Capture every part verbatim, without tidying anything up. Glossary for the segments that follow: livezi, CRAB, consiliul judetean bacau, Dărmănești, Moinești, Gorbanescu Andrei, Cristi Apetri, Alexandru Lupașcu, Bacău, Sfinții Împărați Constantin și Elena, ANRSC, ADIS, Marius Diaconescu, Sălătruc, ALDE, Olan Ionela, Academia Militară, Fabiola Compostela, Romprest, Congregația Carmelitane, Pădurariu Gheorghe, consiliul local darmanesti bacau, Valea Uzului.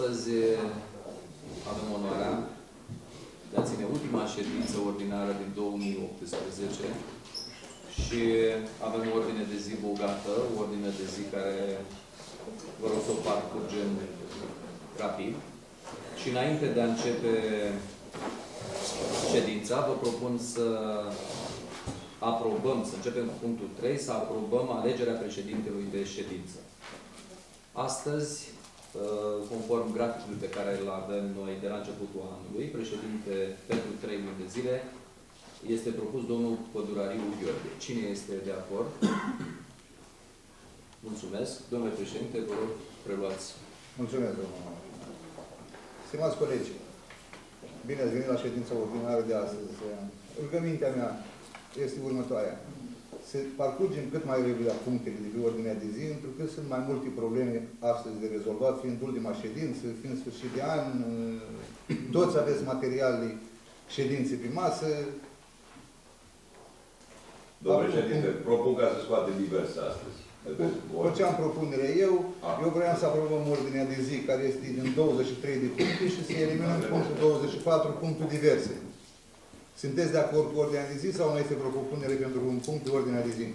Astăzi avem onoarea de a ține ultima ședință ordinară din două mii optsprezece și avem o ordine de zi bogată, o ordine de zi care vă rog să o parcurgem rapid. Și înainte de a începe ședința, vă propun să aprobăm, să începem cu punctul trei, să aprobăm alegerea președintelui de ședință. Astăzi, conform graficului pe care îl avem noi de la începutul anului, președinte pentru trei luni de zile, este propus domnul Pădurariu Gheorghe. Cine este de acord? Mulțumesc. Domnule președinte, vă rog, preluați. Mulțumesc, domnule. Stimați colegi, bine ați venit la ședința ordinară de astăzi. Rugămintea mea este următoarea. Să parcurgem cât mai repede punctele de pe ordinea de zi, pentru că sunt mai multe probleme astăzi de rezolvat, fiind ultima ședință, fiind sfârșit de an, toți aveți materiale ședințe pe masă. Domnule președinte, propun ca să scoate diverse astăzi. Cu ce am propunerea eu, A. eu vreau să aprobăm ordinea de zi, care este din douăzeci și trei de puncte și să eliminăm punctul douăzeci și patru, punctul diverse. Sunteți de acord cu ordinea de zi sau mai este vreo propunere pentru un punct de ordinea de zi?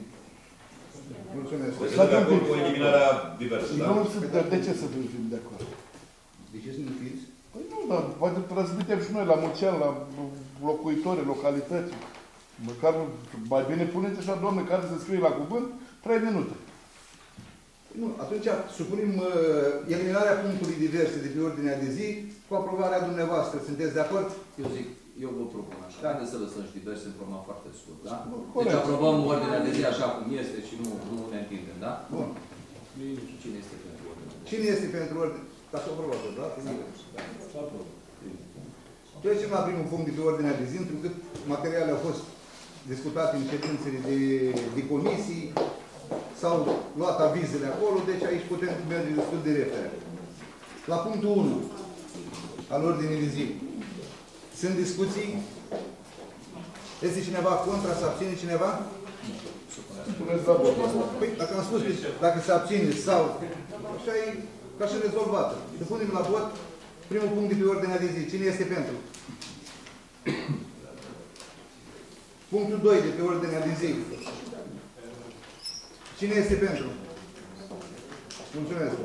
Mulțumesc. Sunt de acord cu eliminarea diversă, da? Nu sunt, dar de ce să nu fim de acord? De ce să nu fiți? Păi nu, dar poate transmitem și noi la mulți ani, la locuitori, localități. Măcar mai bine puneți așa, doamne, care se scrie la cuvânt, trei minute. Nu, atunci supunem uh, eliminarea punctului diverse de pe ordinea de zi cu aprobarea dumneavoastră. Sunteți de acord? Eu zic. Eu vă propun așa. Haideți să lăsăm și diverse în forma foarte scurt, da? Deci aprobăm ordinea de zi așa cum este și nu, nu ne întindem, da? Bun. Cine este pentru ordinea de zi? Cine este pentru ordinea de zi? Ca să o aprobăm, da? Să aprobăm. Trecem la primul punct de pe ordinea de zi, pentru că materialele au fost discutate în ședințele de, de comisii, s-au luat avizele acolo, deci aici putem merge destul de repede. La punctul unu al ordinii de zi. Sunt discuții? Este cineva contra? Se abține cineva? Păi, dacă am spus, dacă se abține sau... Așa e ca și rezolvată. Să punem la vot primul punct de pe ordinea de zi. Cine este pentru? Punctul doi de pe ordinea de zi. Cine este pentru? Mulțumesc.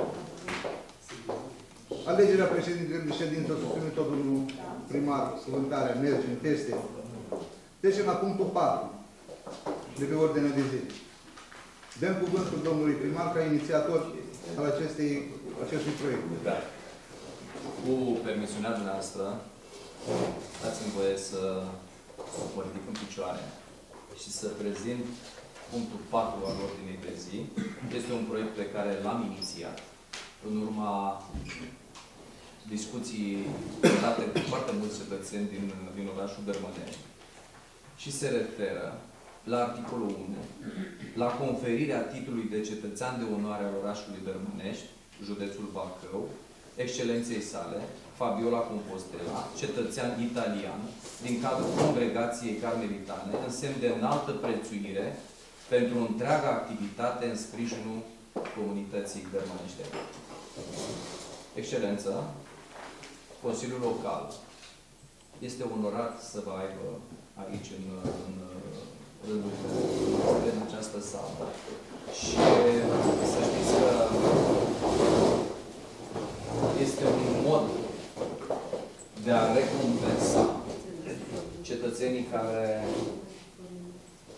Alegerea președintelui de ședință susținut tot domnul primar, cuvântarea, merge în teste. Trecem la punctul patru, de pe ordinea de zi. Dăm cuvântul domnului primar ca inițiator al acestei, acestui proiect. Da. Cu permisiunea dumneavoastră, dați-mi voie să mă ridic în picioare și să prezint punctul patru al ordinei de zi. Este un proiect pe care l-am inițiat în urma discuții date cu foarte mulți cetățeni din, din orașul Dărmănești și se referă la articolul unu, la conferirea titlului de cetățean de onoare al orașului Dărmănești, județul Bacău, excelenței sale, Fabiola Compostela, cetățean italian, din cadrul Congregației Carmelitane, în semn de înaltă prețuire pentru întreaga activitate în sprijinul comunității dărmănești. Excelență, Consiliul Local este onorat să vă aibă aici în, în, în, în această sală. Și să știți că este un mod de a recompensa cetățenii care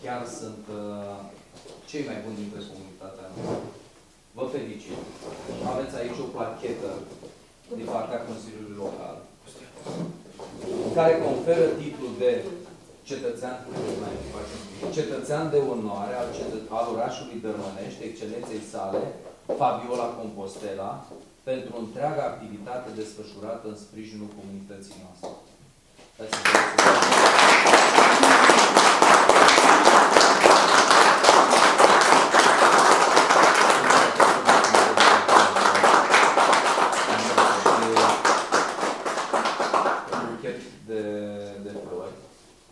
chiar sunt cei mai buni dintre comunitatea noastră. Vă felicit. Aveți aici o parchetă din partea Consiliului Local, care conferă titlul de cetățean, cetățean de onoare al, al orașului Dărmănești, excelenței sale, Fabiola Compostela, pentru întreaga activitate desfășurată în sprijinul comunității noastre.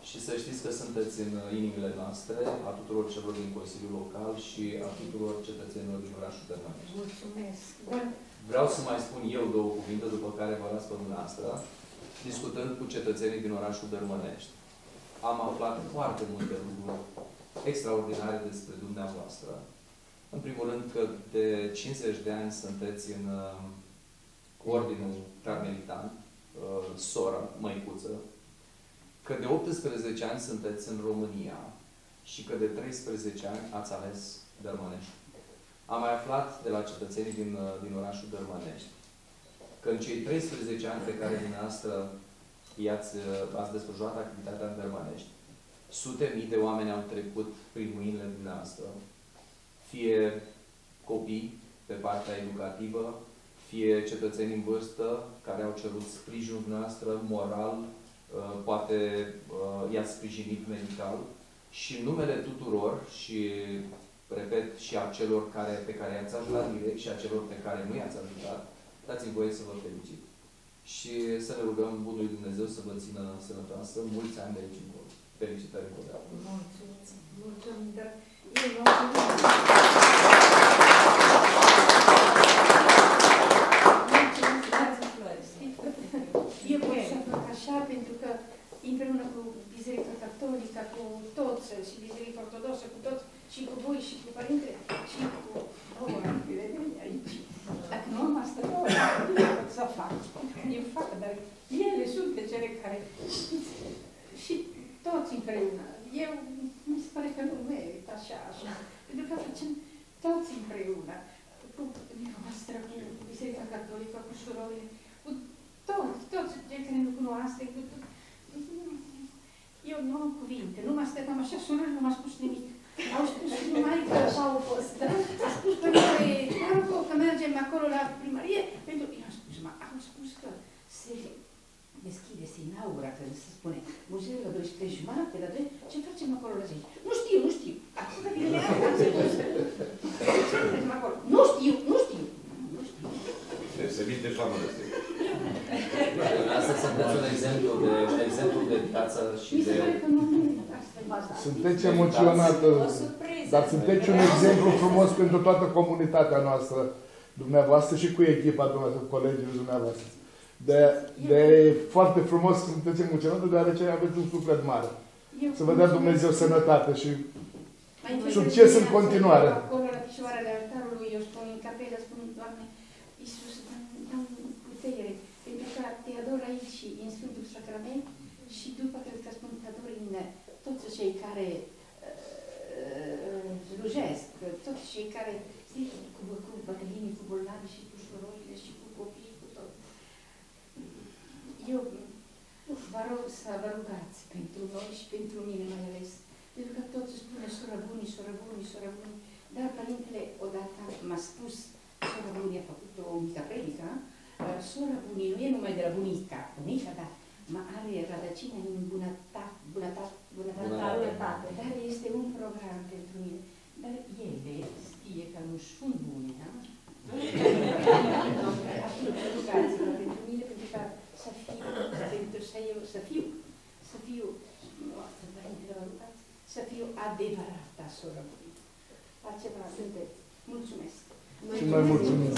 Și să știți că sunteți în inimile noastre, a tuturor celor din Consiliul Local și a tuturor cetățenilor din orașul Dărmănești. Mulțumesc! Vreau să mai spun eu două cuvinte, după care vă las pe dumneavoastră, discutând cu cetățenii din orașul Dărmănești. Am aflat foarte multe lucruri extraordinare despre dumneavoastră. În primul rând că de cincizeci de ani sunteți în Ordinul Carmelitan, soră, măicuță, că de optsprezece ani sunteți în România și că de treisprezece ani ați ales Dărmănești. Am mai aflat de la cetățenii din, din orașul Dărmănești că în cei treisprezece ani pe care dumneavoastră i-ați ați desfășurat activitatea în Dărmănești, sute mii de oameni au trecut prin mâinile dumneavoastră, fie copii pe partea educativă, fie cetățeni în vârstă care au cerut sprijinul dumneavoastră moral, poate i-ați sprijinit medical și în numele tuturor și, repet, și a celor care, pe care i-ați ajutat direct și a celor pe care nu i-ați ajutat, dați-mi voie să vă felicit. Și să ne rugăm Bunului Dumnezeu să vă țină sănătoasă mulți ani de aici încolo. Felicitări încă o dată! Mulțumesc! Mulțumim, dar eu vă pentru că împreună cu Biserica Catolică, cu toți, și Biserica Ortodoxă, cu toți, și cu voi, și cu Părintele, și cu oamenii de aici. Dacă nu am asta, nu pot să fac. Eu fac, dar ele sunt pe cele care... Și toți împreună. Eu, mi se pare că nu merit așa, așa. Pentru că facem toți împreună. Cu noastră, cu Biserica Catolică, cu surorile, cu toți, toți cei care nu cunoaște, cu tot. Eu nu am cuvinte, nu mă stăteam așa, surorile nu m-a spus nimic. Au spus numai că așa au fost. A spus că noi, că mergem acolo la primărie, pentru că i-am spus, mă, au spus că se deschide, se inaugura, că se spune, muzeul la douăsprezece jumate, la douăsprezece, ce facem acolo la zi? Nu știu, nu știu. Acum că vine mea, am spus. Ce facem acolo? Nu știu, nu știu. Nu știu. Se vin deja mă răstic. Asta sunteți un exemplu de, exemplu de viață și de... Sunteți emoționată, dar sunteți un exemplu frumos pentru toată comunitatea noastră, dumneavoastră și cu echipa dumneavoastră, cu colegii dumneavoastră. De, de foarte frumos sunteți emoționată, deoarece aveți un suflet mare. Să vă dea Dumnezeu sănătate și succes în continuare. Acolo, la pișoarele altarului, eu spun în capelă, spun, Doamne, Iisus, dă-mi putere, pentru că te ador aici, în Sfântul Sacrament, și după cred că spun, te ador în toți cei care slujesc, toți cei care zic cu bătrânii, cu bolnavi și cu surorile și cu copiii, cu tot. Eu vă rog să vă rugați pentru noi și pentru mine mai ales. Pentru că toți spune soră bunii, soră bunii, soră bunii. Dar Părintele odată m-a spus, soră bunii a făcut o mică predică, soră bunii nu e numai de la bunica, bunica, dar are rădăcina în bunătate, bunătate, bunătate, dar este un program pentru mine. Dar ele știe că nu sunt buni, da? Rugați-vă pentru mine, pentru că să fiu, pentru să eu, să fiu, să fiu, să fiu adevărata soră bunii. Altceva sunteți. Mulțumesc! Și mai mulțumesc!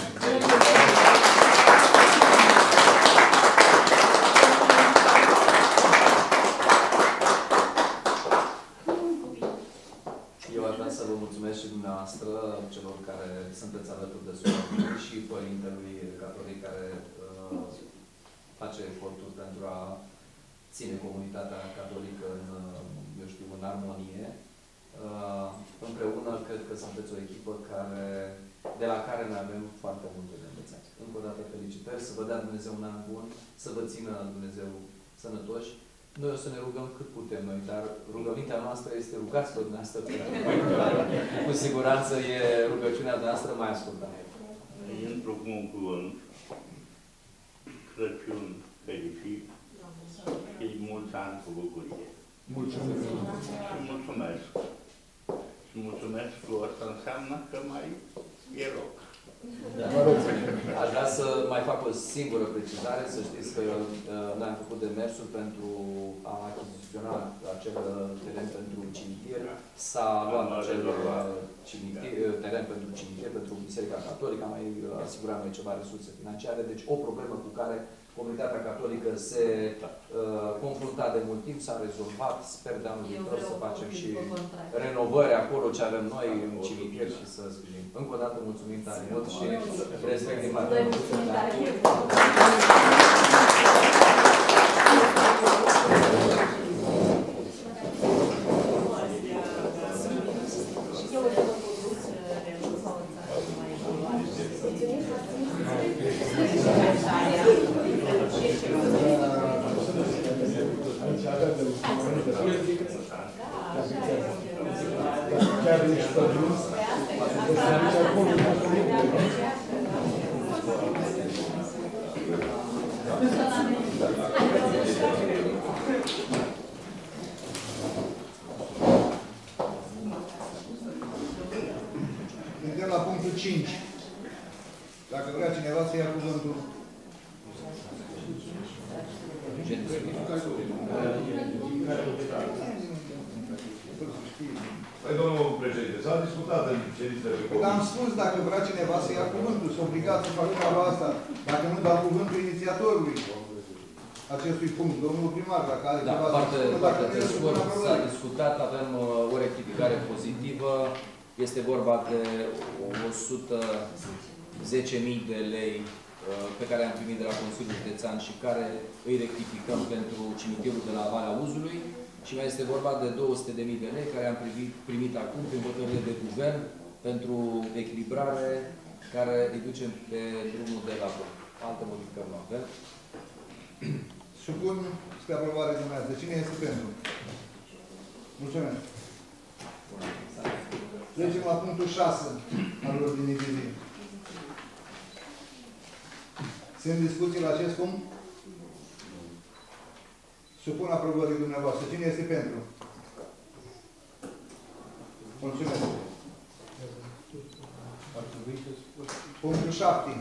Să vă mulțumesc și dumneavoastră, celor care sunteți alături de soare și Părintelui Catolic care uh, face eforturi pentru a ține comunitatea catolică în, eu știu, în armonie. Uh, împreună, cred că sunteți o echipă care, de la care ne avem foarte multe de învățat. Încă o dată felicitări, să vă dea Dumnezeu un an bun, să vă țină Dumnezeu sănătoși. Noi o să ne rugăm cât putem noi, dar rugămintea noastră este rugați pe dumneavoastră. Cu siguranță e rugăciunea noastră mai ascultată. Îmi propun un cuvânt. Crăciun fericit și mulți ani cu bucurie. Mulțumesc! Mulțumesc! Mulțumesc că asta înseamnă că mai e loc. Da. Aș vrea să mai fac o singură precizare, să știți că eu ne-am făcut demersuri pentru a achiziționa acel teren pentru cimitir. S-a luat acel cimitir, teren pentru cimitir, pentru Biserica Catolică, mai asigura noi ceva resurse financiare, deci o problemă cu care Comunitatea Catolică se uh, confrunta de mult timp, s-a rezolvat. Sper de anul viitor să facem și renovări acolo ce avem noi în cimitir și să sprijinim. Încă o dată mulțumim tare mult și respect din partea cinci. Dacă vrea cineva să ia cuvântul. Păi, domnul președinte, s-a discutat în ședințele de comisie. Am spus, dacă vrea cineva să ia cuvântul, sunt obligați să facă treaba asta. Dacă nu, dau cuvântul inițiatorului acestui punct, domnul primar, dacă are ceva să spun, dacă nu, este un lucru. S-a discutat, avem o rectificare pozitivă. Este vorba de o sută zece mii de lei pe care am primit de la Consiliul Județean și care îi rectificăm pentru cimitirul de la Valea Uzului. Și mai este vorba de două sute de mii de lei care am primit, primit acum prin hotărâre de guvern pentru echilibrare care îi ducem pe drumul de la Bacău. Altă modificare nu avem. Supun spre aprobare dumneavoastră. Cine este pentru? Mulțumesc. Trecem la punctul șase al ordinii de zi. Sunt discuții la acest punct? Supun aprobării dumneavoastră. Cine este pentru? Mulțumesc. Punctul șapte.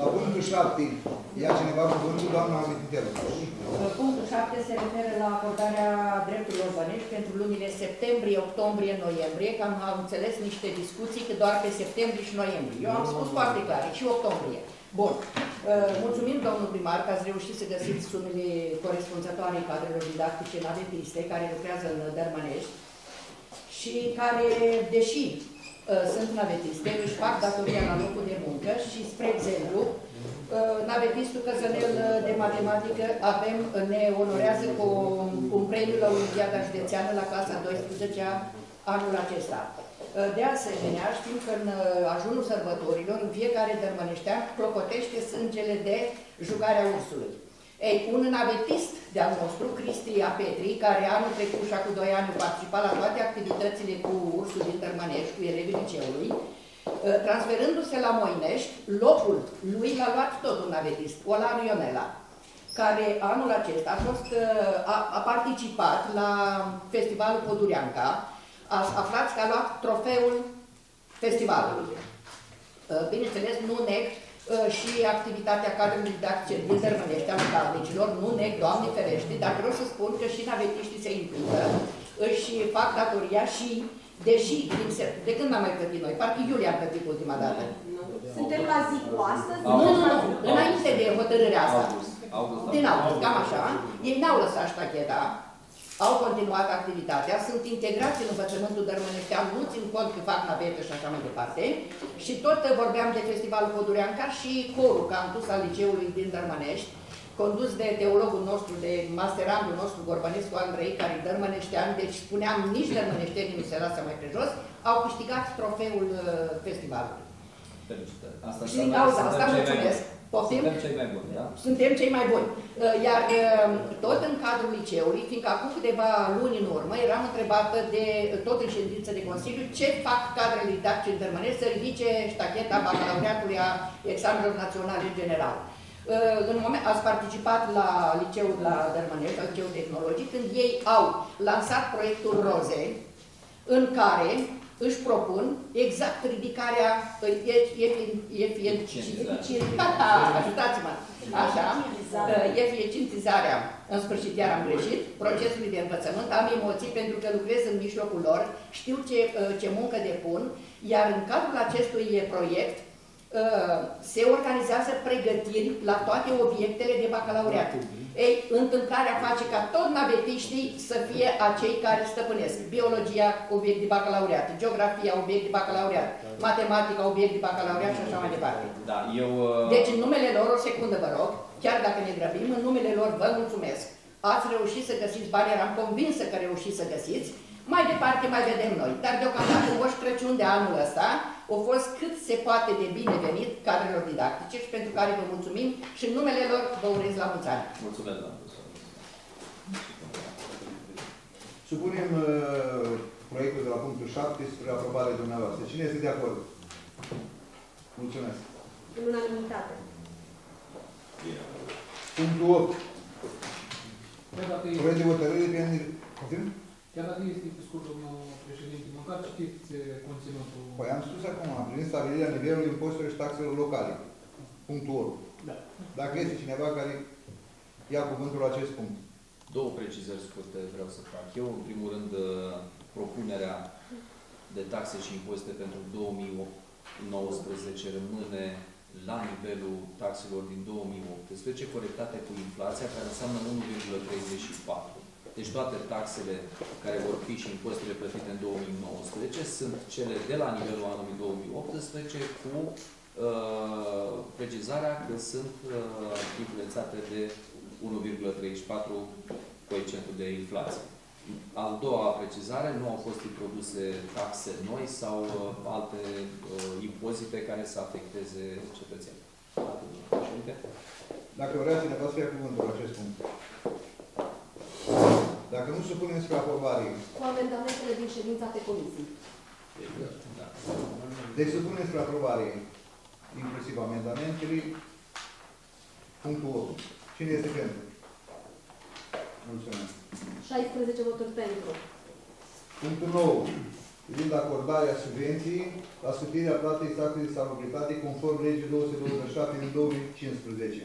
La punctul șapte, ia cineva cuvântul, doamna Amititelu. Punctul șapte se referă la acordarea drepturilor bănești pentru lunile septembrie, octombrie, noiembrie, că am înțeles niște discuții că doar pe septembrie și noiembrie. Eu am spus foarte clar, și octombrie. Bun. Mulțumim, domnul primar, că ați reușit să găsiți sumele corespunzătoare cadrelor didactice navetiste care lucrează în Dărmănești și care, deși sunt navetiste, își fac datoria la locul de muncă și, spre exemplu, navetistul Căzănel de matematică avem, ne onorează cu un premiu la Olimpiada Județeană la clasa a douăsprezecea anul acesta. De asemenea, știm că în ajunul sărbătorilor, în fiecare dărmăneștean clocotește sângele de jugarea ursului. Ei, un navetist de-al nostru, Cristi Apetri, care anul trecut și acum doi ani participa la toate activitățile cu ursul din Dărmănești, cu elevii liceului, transferându-se la Moinești, locul lui l-a luat tot un navetist, Olan Ionela, care anul acesta a, fost, a, a participat la festivalul Pădurianca, aflați că a luat trofeul festivalului. Bineînțeles, nu neg și activitatea cadrelor didactice din Dărmănești, a localnicilor, nu neg, Doamne ferește, dar vreau să spun că și navetiștii se implică, își fac datoria și, deși, de când n-am mai plătit noi? Parcă iulie am plătit ultima dată. Suntem la zi cu astăzi? Nu, nu, nu, înainte de hotărârea asta. Din august, cam așa. Ei n-au lăsat ștacheta, au continuat activitatea, sunt integrați în învățământul dărmăneștean, nu țin cont că fac navete și așa mai departe. Și tot vorbeam de festivalul Pădurianca și corul Cantus al liceului din Dărmănești, condus de teologul nostru, de masterandul nostru, Gorbanescu Andrei, care e dărmăneștean, deci spuneam, nici dărmăneștenii nu se lasă mai prejos, au câștigat trofeul festivalului. Asta și din cauza asta mulțumesc. Poftim? Suntem cei mai buni, da? Suntem cei mai buni. Iar tot în cadrul liceului, fiindcă acum câteva luni în urmă, eram întrebată de tot în ședință de Consiliu ce fac cadrele didactice în Dărmănești să ridice ștacheta bacalaureatului a examenelor naționale în general. În moment, ați participat la liceul la Dărmănești, la liceul tehnologic, când ei au lansat proiectul Roze, în care își propun exact ridicarea eficientizarea, ajutați-mă, așa, eficientizarea, în sfârșit iar am greșit, procesului de învățământ, am emoții pentru că lucrez în mijlocul lor, știu ce, ce muncă depun, iar în cadrul acestui proiect se organizează pregătiri la toate obiectele de bacalaureat. Ei, întâmplarea face ca tot navetiștii să fie acei care stăpânesc. Biologia, obiect de bacalaureat, geografia, obiect de bacalaureat, matematica, obiect de bacalaureat și așa mai departe. Da, eu... Deci, în numele lor, o secundă vă rog, chiar dacă ne grăbim, în numele lor vă mulțumesc. Ați reușit să găsiți bani, eram convinsă că reușiți să găsiți. Mai departe mai vedem noi, dar deocamdată Moș Crăciun de anul ăsta a fost cât se poate de binevenit cadrelor didactice și pentru care vă mulțumim și în numele lor vă urez la mulți ani. Mulțumesc, doamnă. Supunem uh, proiectul de la punctul șapte spre aprobare dumneavoastră. Cine este de acord? Mulțumesc. În unanimitate. Yeah. Punctul opt. Proiect de hotărâre pe anul... Confirm? Chiar dacă este pe scurt, domnul președinte, măcar știți conținutul... Păi am spus acum, am primit stabilirea nivelului imposturilor și taxelor locale. Punctul opt. Da. Dacă este cineva care ia cuvântul la acest punct. Două precizări scurte vreau să fac. Eu, în primul rând, propunerea de taxe și impozite pentru două mii nouăsprezece rămâne la nivelul taxelor din două mii optsprezece, corectate cu inflația, care înseamnă unu virgulă treizeci și patru. Deci toate taxele care vor fi și impozitele plătite în două mii nouăsprezece sunt cele de la nivelul anului două mii optsprezece cu uh, precizarea că sunt uh, influențate de unu virgulă treizeci și patru coeficientul de inflație. Al doua precizare, nu au fost introduse taxe noi sau uh, alte uh, impozite care să afecteze cetățenii. Dacă vreau să ne poți fie cuvântul la acest punct. Dacă nu, supunem spre aprobare. Cu amendamentele din ședința de comisie. Exact, da. Deci supunem spre aprobare, inclusiv amendamentele, punctul opt. Cine este pentru? Mulțumesc. șaisprezece voturi pentru. Punctul nouă. Privind acordarea subvenției la scutirea plății taxei de salubritate conform legii două sute douăzeci și șapte din două mii cincisprezece.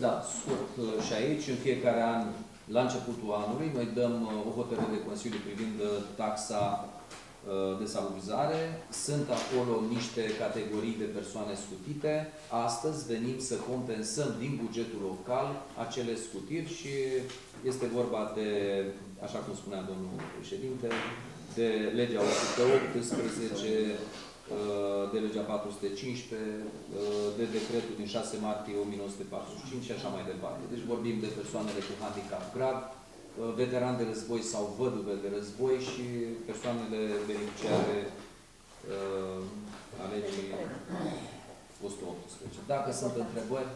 Da, scurt și aici, în fiecare an, la începutul anului, noi dăm o hotărâre de Consiliu privind taxa de salubrizare. Sunt acolo niște categorii de persoane scutite. Astăzi venim să compensăm din bugetul local acele scutiri și este vorba de, așa cum spunea domnul președinte, de legea o sută optsprezece, de legea patru sute cincisprezece, de decretul din șase martie o mie nouă sute patruzeci și cinci și așa mai departe. Deci vorbim de persoanele cu handicap grav, veterani de război sau văduve de război și persoanele beneficiare a legii o sută optsprezece. Dacă sunt întrebări...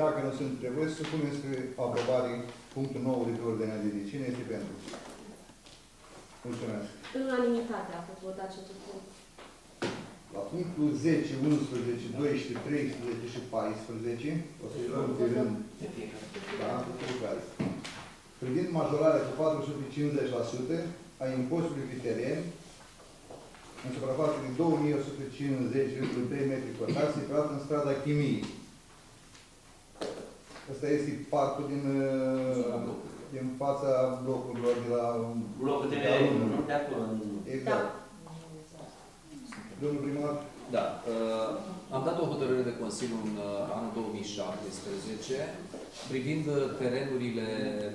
Dacă nu sunt întrebări, supunem spre aprobare punctul nouă de pe ordinea de zi. Cine este pentru? Mulțumesc. În unanimitate a fost votat acest punct. La punctul zece, unsprezece, doisprezece, treisprezece și paisprezece, o să-i luăm pe rând. Da, lucrați. Privind majorarea cu patru sute cincizeci la sută a impozitului pe teren, în suprafață din două mii o sută cincizeci virgulă trei metri pătrați, situat în strada Chimiei. Asta este partul din... din fața blocurilor de la... Blocul de de acolo. Exact. Da. Domnul primar? Da. Uh, am dat o hotărâre de Consiliu în uh, anul două mii șaptesprezece privind terenurile uh,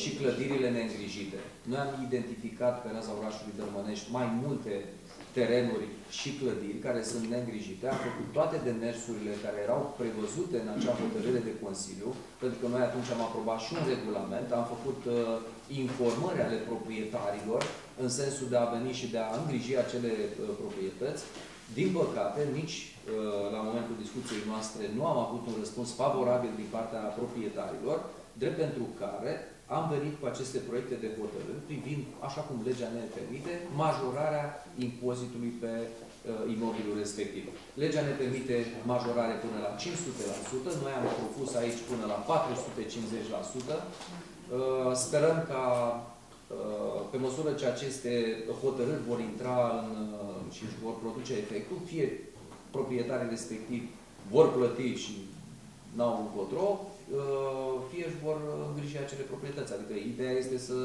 și clădirile neîngrijite. Noi am identificat pe raza orașului Dărmănești mai multe terenuri și clădiri care sunt neîngrijite. Am făcut toate demersurile care erau prevăzute în acea hotărâre de Consiliu, pentru că noi atunci am aprobat și un regulament, am făcut uh, informări ale proprietarilor în sensul de a veni și de a îngriji acele uh, proprietăți. Din păcate, nici uh, la momentul discuției noastre nu am avut un răspuns favorabil din partea proprietarilor, drept pentru care am venit cu aceste proiecte de hotărâri privind, așa cum legea ne permite, majorarea impozitului pe uh, imobilul respectiv. Legea ne permite majorare până la cinci sute la sută, noi am propus aici până la patru sute cincizeci la sută. Uh, sperăm ca pe măsură ce aceste hotărâri vor intra în, și își vor produce efectul, fie proprietarii respectivi vor plăti și n-au încotro, fie își vor îngriji acele proprietăți. Adică ideea este să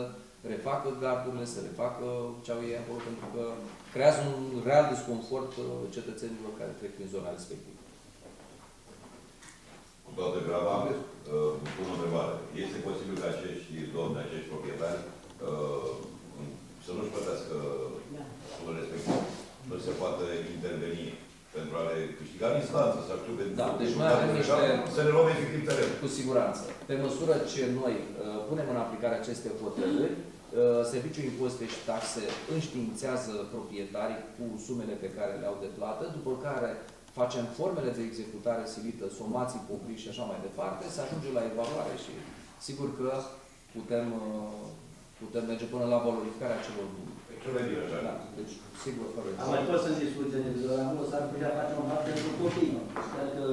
refacă gardurile, să refacă ce au ei acolo, pentru că creează un real disconfort cetățenilor care trec prin zona respectivă. Cu toată grava, îmi pun o întrebare. Este posibil că acești domni, acești proprietari să nu-și plătească sumă respectivă, nu se poate interveni pentru a le câștiga în instanță, să active... Da, deci noi avem niște... Să ne luăm efectiv teren. Cu siguranță. Pe măsură ce noi punem în aplicare aceste hotărâri, Serviciul Impozite și Taxe înștiințează proprietarii cu sumele pe care le-au de plată, după care facem formele de executare silită, somații, poprii și așa mai departe, se ajunge la evaluare și sigur că putem... Putem merge până la valorificarea celor bune. Da, deci, sigur, fără. Am mai fost în discuție de vizorul, s-ar putea face un fapt pentru copii. Dacă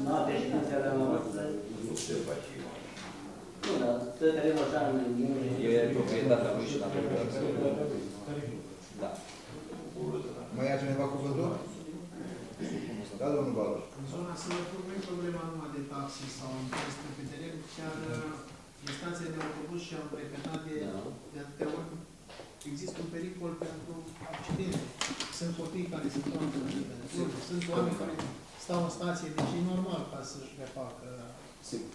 în alte științe ale noastre... Nu se face. Nu, dar stăteam așa în... E proprietatea lui și la proprietatea. Da. Mai ia cineva cuvântul? Da, domnul Baloș. În zona Sănături nu e problema numai de taxe sau impozite pe teren, chiar... distanțele de autobuz și am repetat de, de atâtea ori, există un pericol pentru accidente. Sunt copii care sunt oameni, sunt oameni care stau în stație, deci e normal ca să-și refacă. Sigur.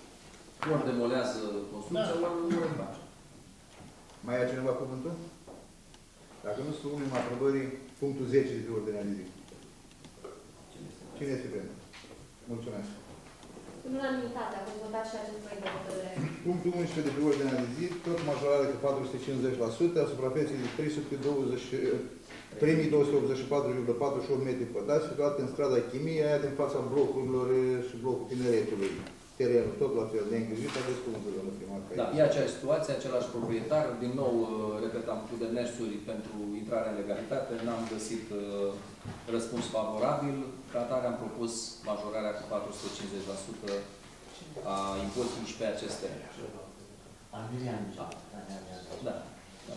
Ori demolează construcția, ori nu o face. Mai ia cineva cuvântul? Dacă nu, supunem aprobării punctul zece de ordinea de zi. Cine este pentru? Mulțumesc. În unanimitate, a fost votat și acest proiect de hotărâre. Punctul unsprezece de pe ordinea de zi, tot majorare cu patru sute cincizeci la sută a suprafeței de trei mii două sute optzeci și patru virgulă patruzeci și opt metri pădați, situată în strada Chimie, aia din fața blocurilor și blocul Tineretului. Terenul tot la fel de îngrijit, aveți cuvântul, domnul primar. Da, e aceeași situație, același proprietar. Din nou, repetam, cu demersuri pentru intrarea în legalitate, n-am găsit uh, răspuns favorabil. Ca atare am propus majorarea cu patru sute cincizeci la sută a impozitului și pe acest teren. Da. Da. Da.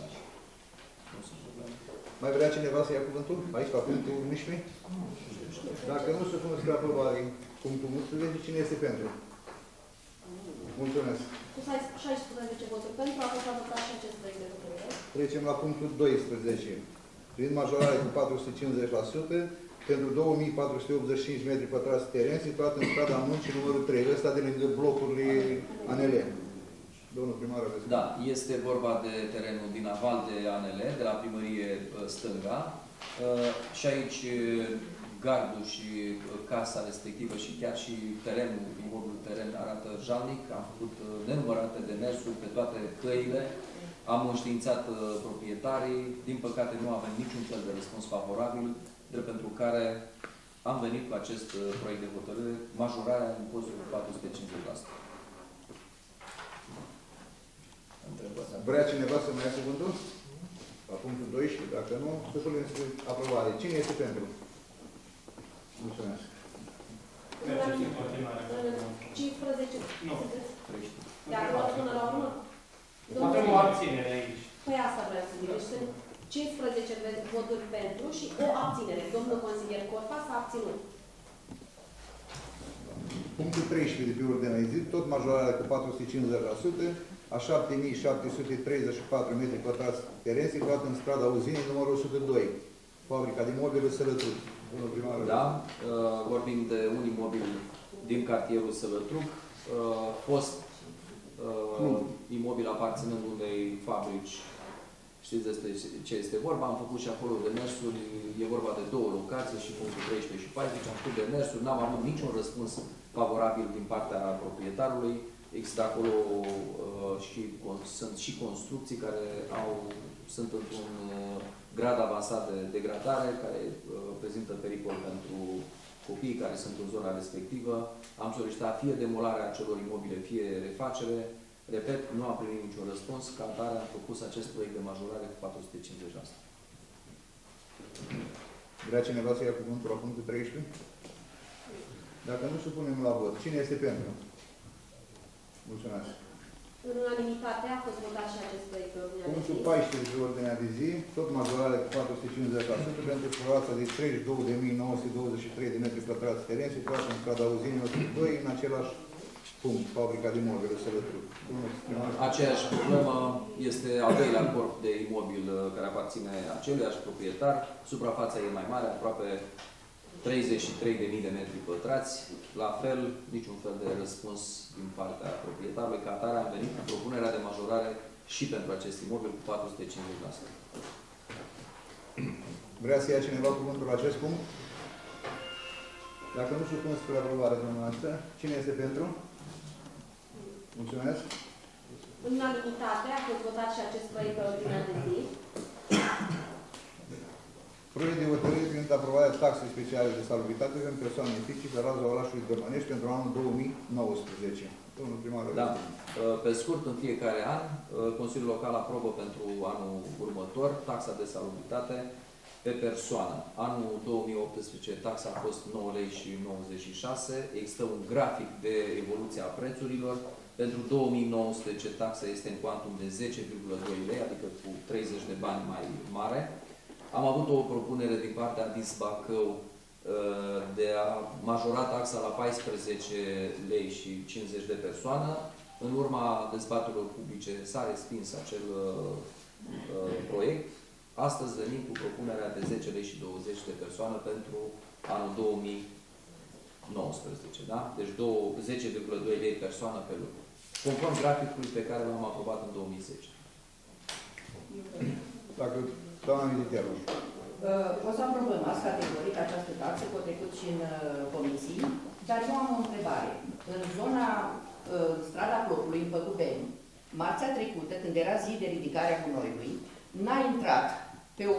Mai vrea cineva să ia cuvântul? Aici, la punctul unsprezece? Dacă nu se pune spre aprobare punctul unsprezece, cine este pentru? Mulțumesc. Cu șaisprezece voturi pentru, a fost adoptat și acest proiect de hotărâre. Trecem la punctul doisprezece. Prin majorare cu patru sute cincizeci la sută pentru două mii patru sute optzeci și cinci metri pătrați teren, situat în strada Muncii numărul trei, ăsta de lângă blocurile A N L. Domnul primar, aveți. Da, este vorba de terenul din aval de A N L, de la primărie stânga. Și aici gardul și casa respectivă și chiar și terenul, imobilul teren arată jalnic. Am făcut nenumărate demersuri pe toate căile. Am înștiințat proprietarii. Din păcate nu avem niciun fel de răspuns favorabil, drept pentru care am venit cu acest proiect de hotărâre, majorarea impozitului cu patru sute cincizeci la sută. Vrea cineva să mai ia cuvântul? La punctul doisprezece, dacă nu, să punem aprobare. Cine este pentru? Mulțumesc. Mergeți în continuare. cincisprezece. Nu. treizeci. Dar luați până la urmă? Avem o abținere aici. Păi asta vreau să zic. Deci sunt cincisprezece voturi pentru și o abținere. Domnul consilier Corfa s-a abținut. Punctul treisprezece de pe ordinea de zi, tot majorarea cu patru sute cincizeci la sută. A șapte mii șapte sute treizeci și patru metri pătrați teren, situat în strada Uzinii, numărul o sută doi, fabrica de imobile Sălătruc. Bună primară. Da, vorbim de un imobil din cartierul Sălătruc, fost imobil aparținând unei fabrici, știți despre ce este vorba, am făcut și acolo demersuri, e vorba de două locații, și punctul treisprezece și paisprezece, am făcut demersuri, n-am avut niciun răspuns favorabil din partea proprietarului. Există acolo uh, și, sunt și construcții care au, sunt într-un uh, grad avansat de degradare, care uh, prezintă pericol pentru copiii care sunt în zona respectivă. Am solicitat fie demolarea acelor imobile, fie refacere. Repet, nu a primit niciun răspuns, ca atare am propus acest proiect de majorare cu patru sute cincizeci la sută. Vrea cineva să ia cuvântul la punctul treisprezece? Dacă nu, supunem la vot. Cine este pentru? Mulțumesc. În unanimitate a fost votat și acest proiect de ordinea de zi. Punctul paisprezece de ordinea de zi, tot majorare cu patru sute cincizeci la sută pentru suprafața de treizeci și două de mii nouă sute douăzeci și trei de metri pătrați teren, situată în strada Uzinilor doi, în același punct, fabrica de imobile Sălături. Aceeași problemă este al doilea corp de imobil care aparține aceluiași proprietar. Suprafața e mai mare, aproape treizeci și trei de mii de metri pătrați. La fel, niciun fel de răspuns din partea proprietarului. Ca atare am venit cu propunerea de majorare și pentru acest imobil cu patru sute cincizeci la sută. Vrea să ia cineva cuvântul la acest punct? Dacă nu, supun spre aprobare, dumneavoastră. Cine este pentru? Mulțumesc. În unanimitate a fost votat și acest proiect pe ordinea de zi. Proiect de hotărâre privind aprobarea taxei speciale de salubritate pentru persoane fizice pe raza orașului Dărmănești pentru anul două mii nouăsprezece. Domnul primar. Da. Pe scurt, în fiecare an, Consiliul Local aprobă pentru anul următor taxa de salubritate pe persoană. Anul două mii optsprezece taxa a fost nouă lei și nouăzeci și șase. Există un grafic de evoluție a prețurilor. Pentru două mii nouăsprezece taxa este în cuantum de zece virgulă doi lei, adică cu treizeci de bani mai mare. Am avut o propunere din partea D I S Bacău de a majora taxa la paisprezece lei și cincizeci de persoană. În urma dezbaterilor publice s-a respins acel proiect. Astăzi venim cu propunerea de zece lei și douăzeci de persoană pentru anul două mii nouăsprezece. Da? Deci zece virgulă doi lei persoană pe lună, conform graficului pe care l-am aprobat în două mii zece. Dacă doamna Militară. O să am problemați categoric această taxă, pot trecut și în comisii, dar eu am o întrebare. În zona strada Plopului, în Pădurariu, marțea trecută, când era zi de ridicare a gunoiului, n-a intrat pe o,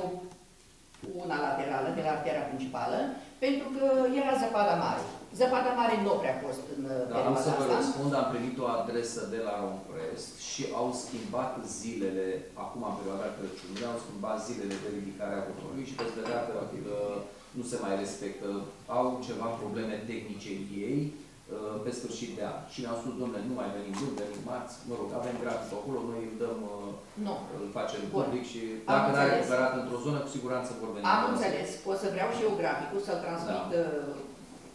una laterală, de la artera principală, pentru că era zăpada mare. Zăpada mare nu prea a fost în perioada asta. Am să vă răspund, am primit o adresă de la Romprest și au schimbat zilele, acum în perioada Crăciunului, au schimbat zilele de ridicare a gunoiului și veți vedea că nu se mai respectă. Au ceva probleme tehnice ei pe sfârșit de an. Și ne-au spus, domnule, nu mai venim luni, venim marți, mă rog, avem grafic acolo, noi îl dăm, no. îl facem Bun. public și dacă n-a recuperat într-o zonă, cu siguranță vor veni. Am înțeles, o să vreau și eu graficul să-l transmit da.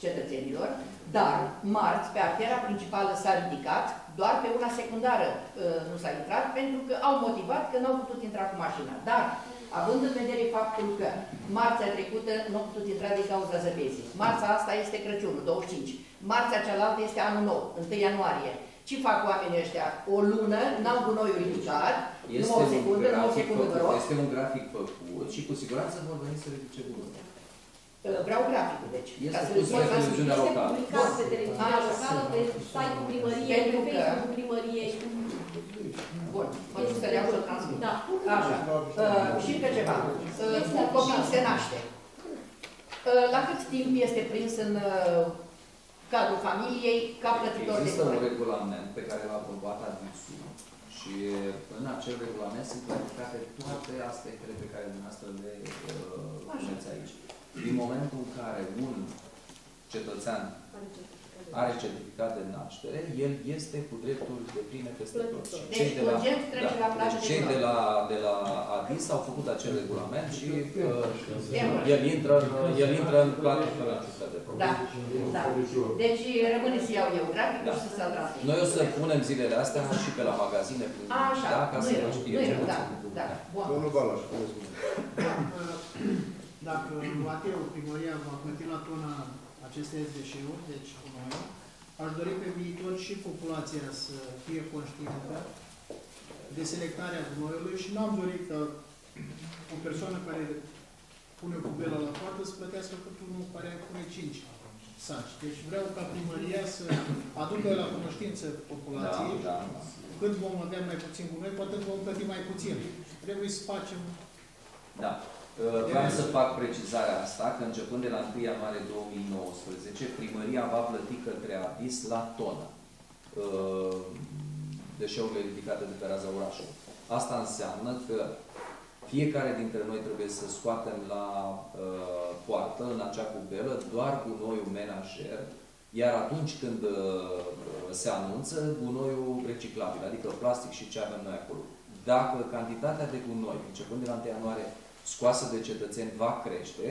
cetățenilor, dar marți, pe artera principală s-a ridicat, doar pe una secundară nu s-a intrat, pentru că au motivat că n-au putut intra cu mașina. Dar, având în vedere faptul că marțea trecută nu a putut intra din cauza zăpezii, marțea asta este Crăciunul, douăzeci și cinci, marțea cealaltă este anul nou, întâi ianuarie. Ce fac oamenii ăștia? O lună, n-au gunoiul ridicat, nu o secundă, nu o secundă de rog. Este un grafic făcut și cu siguranță vor veni să ridice gunoiul. Vreau graficul, deci. Este publicat pe televiziunea locală, pe site-ul primăriei, pe Facebook-ul primăriei. Bun, mă duc să le-au să transmit. Așa. Și încă ceva. Un copil se naște. La cât timp este prins în cadrul familiei ca plătitor de cuvânt? Există un regulament pe care l-a aprobat Advisul și în acel regulament sunt planificate toate aspectele pe care dumneavoastră le puneți aici. Din momentul în care un cetățean are certificat de naștere, el este cu dreptul de pline peste tot. Deci, urgent trece la plajă de cei de la A D I S au făcut acel regulament și el intră în planul acesta de program. Da. Deci, rămâne să iau eu graficul și să se atrase. Noi o să punem zilele astea și pe la magazine. Așa, nu-i da. Domnul Balaș, vă răspund. Dacă în Bacău primăria va plăti la tona acestei deșeuri, deci cu noi, aș dori pe viitor și populația să fie conștientă de selectarea gunoiului și n-am dorit că o persoană care pune cubela la poartă să plătească cât unul care pune cinci saci. Deci vreau ca primăria să aducă la cunoștință populației, da, da, da. Cât vom avea mai puțin gunoi, poate vom plăti mai puțin. Trebuie să facem... Da. Vreau să fac precizarea asta, că începând de la întâi ianuarie două mii nouăsprezece, primăria va plăti către A D I S la tonă. deșeurile ridicate de pe raza orașului. Asta înseamnă că fiecare dintre noi trebuie să scoatem la uh, poartă, în acea cubelă, doar gunoiul menajer, iar atunci când uh, se anunță, gunoiul reciclabil, adică plastic și ce avem noi acolo. Dacă cantitatea de gunoi, începând de la întâi ianuarie, scoasă de cetățeni, va crește,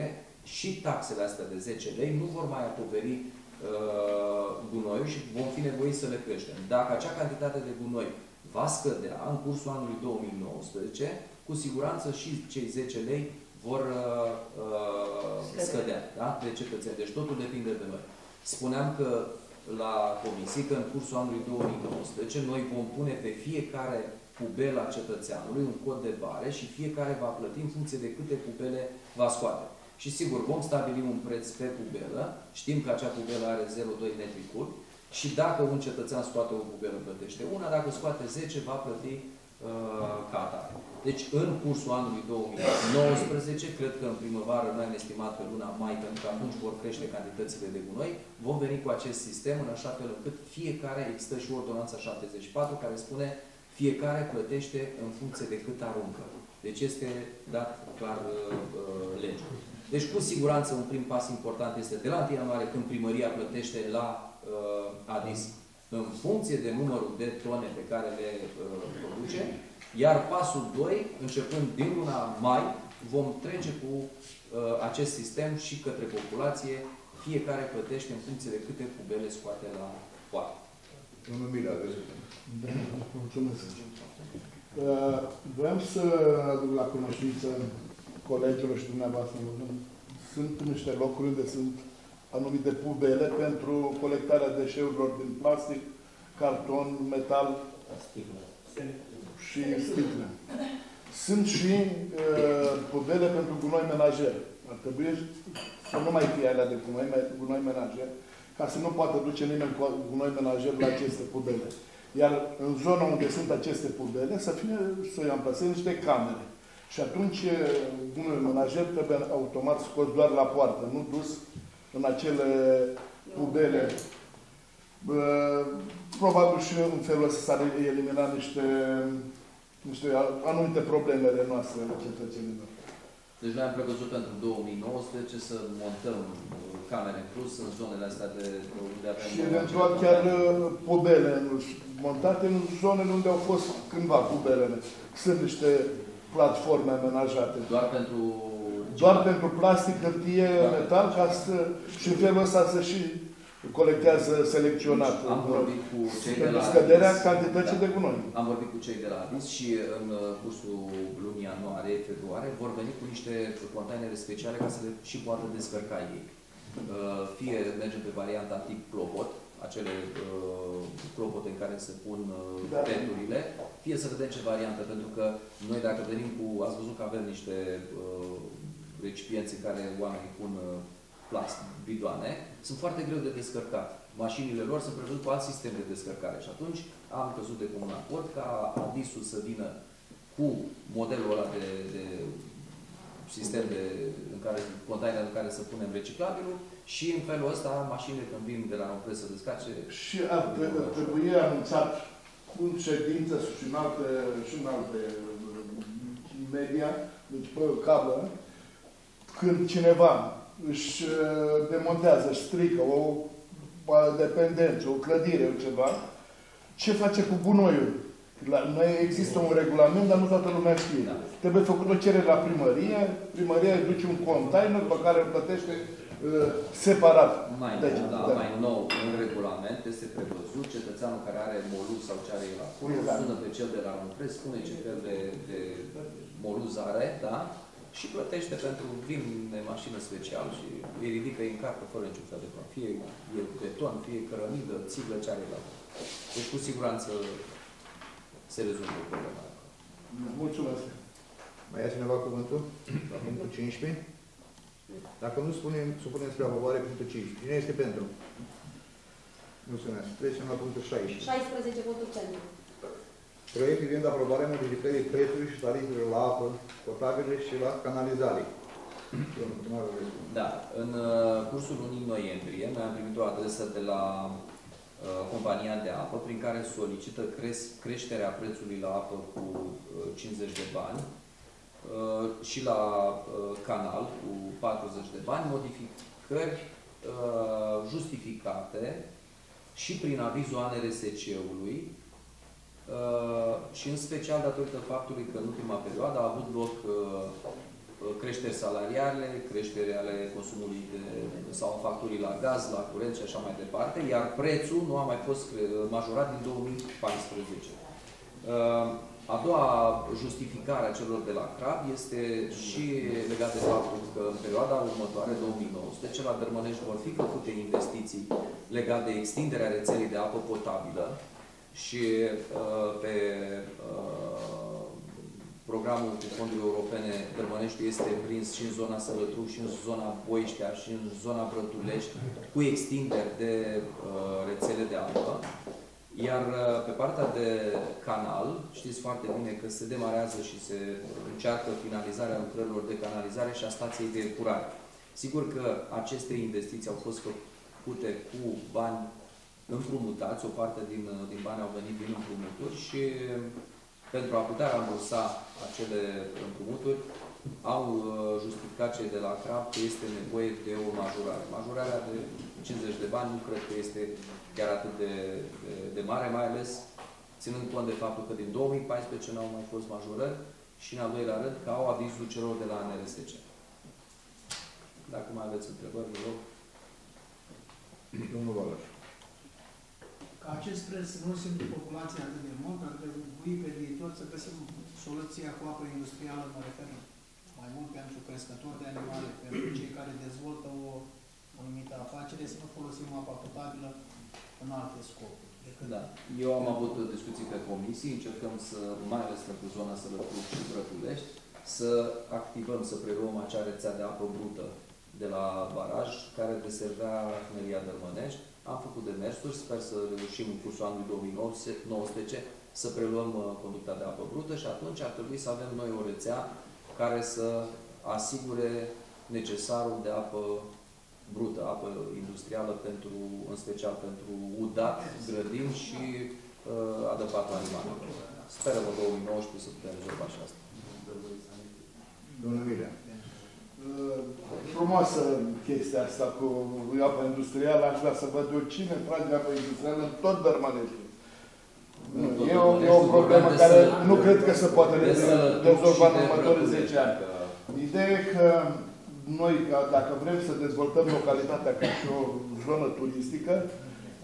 și taxele astea de zece lei nu vor mai acoperi uh, gunoiul și vom fi nevoiți să le creștem. Dacă acea cantitate de gunoi va scădea în cursul anului două mii nouăsprezece, cu siguranță și cei zece lei vor uh, scădea, da? De cetățeni. Deci totul depinde de noi. Spuneam că la comisie că în cursul anului două mii nouăsprezece noi vom pune pe fiecare cubelă a cetățeanului un cod de bare și fiecare va plăti în funcție de câte cubele va scoate. Și sigur, vom stabili un preț pe cubelă, știm că acea cubelă are zero virgulă doi metri cub și dacă un cetățean scoate o cubelă, plătește una, dacă scoate zece, va plăti uh, ca atare. Deci, în cursul anului două mii nouăsprezece, cred că în primăvară, noi am estimat pe luna mai, pentru că atunci vor crește cantitățile de gunoi, vom veni cu acest sistem în așa fel încât fiecare, există și ordonanța șaptezeci și patru, care spune fiecare plătește în funcție de cât aruncă. Deci este dat clar uh, legea. Deci, cu siguranță, un prim pas important este de la întâi ianuarie, când primăria plătește la uh, A D I S, în funcție de numărul de tone pe care le uh, produce, iar pasul doi, începând din luna mai, vom trece cu uh, acest sistem și către populație, fiecare plătește în funcție de câte cubele scoate la poartă. Domnul Mila, aveți mulțumesc. Uh, vreau să aduc la cunoștință colegilor și dumneavoastră, sunt niște locuri unde sunt anumite pubele pentru colectarea deșeurilor din plastic, carton, metal și sticle. Sunt și uh, pubele pentru gunoi menajer. Ar trebui să nu mai fie alea de gunoi, gunoi menajer, ca să nu poată duce nimeni cu gunoi menajer la aceste pubele. Iar în zona unde sunt aceste pubele, să fie, să-i amplaseze niște camere. Și atunci, gunoiul menajer trebuie automat scos doar la poartă, nu dus în acele pubele. Probabil și în felul ăsta s-ar elimina niște, niște anumite problemele noastre ale cetățenilor. Deci noi am prevăzut pentru două mii nouăsprezece să montăm camere plus în zonele astea de unde avem... Și eventual chiar pubele montate în zonele unde au fost cândva pubelele. Sunt niște platforme amenajate. Doar pentru... Doar pentru plastic, hârtie, metal, ca să... și în felul ăsta să și colectează selecționat. Am vorbit cu cei de la scăderea cantității de gunoi. Am vorbit cu cei de la A D I S și în cursul lunii ianuarie, februarie, vor veni cu niște containere speciale ca să le și poată descărca ei. Fie mergem pe varianta tip clopot, acele uh, clopote în care se pun uh, pendurile, fie să vedem ce variantă, pentru că noi dacă venim cu... Ați văzut că avem niște uh, recipienți în care oamenii pun uh, plastic, bidoane, sunt foarte greu de descărcat. Mașinile lor sunt prevăzute cu alt sistem de descărcare și atunci am căzut de comun acord ca A D I S-ul să vină cu modelul ăla de, de sistem de, în care, container în care să punem reciclabilul și în felul ăsta mașinile când vin de la un preț să descarce... Și ar trebui anunțat în ședință și în alte, și în alte media, deci pe cablă, când cineva își demontează, își strică o dependență, o clădire, o ceva, ce face cu gunoiul? La, noi există un regulament, dar nu toată lumea știe. Da. Trebuie făcut o cerere la primărie, primăria îi duce un container pe care îl plătește uh, separat. Mai, deci, nou, da, da. mai nou, în regulament este prevăzut cetățeanul care are moluz sau ce are el acolo, exact. Sună pe cel de la un preț, spune ce fel de, de moluz are, da? Și plătește pentru vin de mașină special și îi ridică în cartă fără niciun fel de plan. Fie e beton, fie cărămidă, țiglă, ce are la acolo. Deci cu siguranță se rezolvă problema. Mulțumesc. Mai ia cineva cuvântul? La punctul cincisprezece? Dacă nu, spunem, supunem spre aprobare punctul cincisprezece. Cine este pentru? Mulțumesc. Trecem la punctul șaisprezece. șaisprezece votul pentru. Proiect privind aprobarea modificării prețului și tarifelor la apă, potabile și la canalizare. Da. În cursul lunii noiembrie, noi am primit o adresă de la compania de apă, prin care solicită creșterea prețului la apă cu cincizeci de bani și la canal cu patruzeci de bani, modificări justificate și prin avizul A N R S C-ului și în special datorită faptului că în ultima perioadă a avut loc creșteri salariale, creșteri ale consumului de, sau facturii la gaz, la curent și așa mai departe, iar prețul nu a mai fost majorat din două mii paisprezece. A doua justificare a celor de la C R A B este și legată de faptul că în perioada următoare, două mii nouăsprezece, la Dărmănești vor fi făcute investiții legate de extinderea rețelei de apă potabilă și pe programul cu fonduri europene, Dărmănești este prins și în zona Sălătruc, și în zona Boiștea, și în zona Brântulești, cu extinderi de uh, rețele de apă. Iar uh, pe partea de canal, știți foarte bine că se demarează și se încearcă finalizarea lucrărilor de canalizare și a stației de epurare. Sigur că aceste investiții au fost făcute cu bani împrumutați, o parte din, din bani au venit din împrumuturi și pentru a putea rambursa acele împrumuturi, au justificat cei de la C R A B că este nevoie de o majorare. Majorarea de cincizeci de bani nu cred că este chiar atât de, de, de mare, mai ales ținând cont de faptul că din două mii paisprezece n-au mai fost majorări și în al doilea rând că au avizul celor de la A N R S C. Dacă mai aveți întrebări, vă rog. Domnul Valoș. Ca acest preț nu simte populația atât de mult, ar trebui pe viitor să găsim soluția cu apă industrială, mă refer mai mult pentru crescători de animale, pentru cei care dezvoltă o anumită afacere, să nu folosim apa potabilă în alte scopuri. Da. Eu am avut discuții pe comisii, încercăm să, mai ales pentru zona Sălătruc și Brătulești, să activăm, să preluăm acea rețea de apă brută de la baraj, care deservea rafineria Dărmănești. Am făcut demersuri, sper să reușim în cursul anului două mii nouăsprezece să preluăm conducta de apă brută și atunci ar trebui să avem noi o rețea care să asigure necesarul de apă brută, apă industrială, pentru, în special pentru udat, grădini și uh, adăpatul animalelor. Sperăm în două mii nouăsprezece să putem rezolva și asta. Domnul Mirea. Frumoasă chestia asta cu apă industrială, aș vrea să văd eu cine trage apă industrială în tot Dărmănești. E o, e o problemă care nu cred că se poate rezolva în următorii zece ani. Ideea e că noi, dacă vrem să dezvoltăm localitatea ca și o zonă turistică,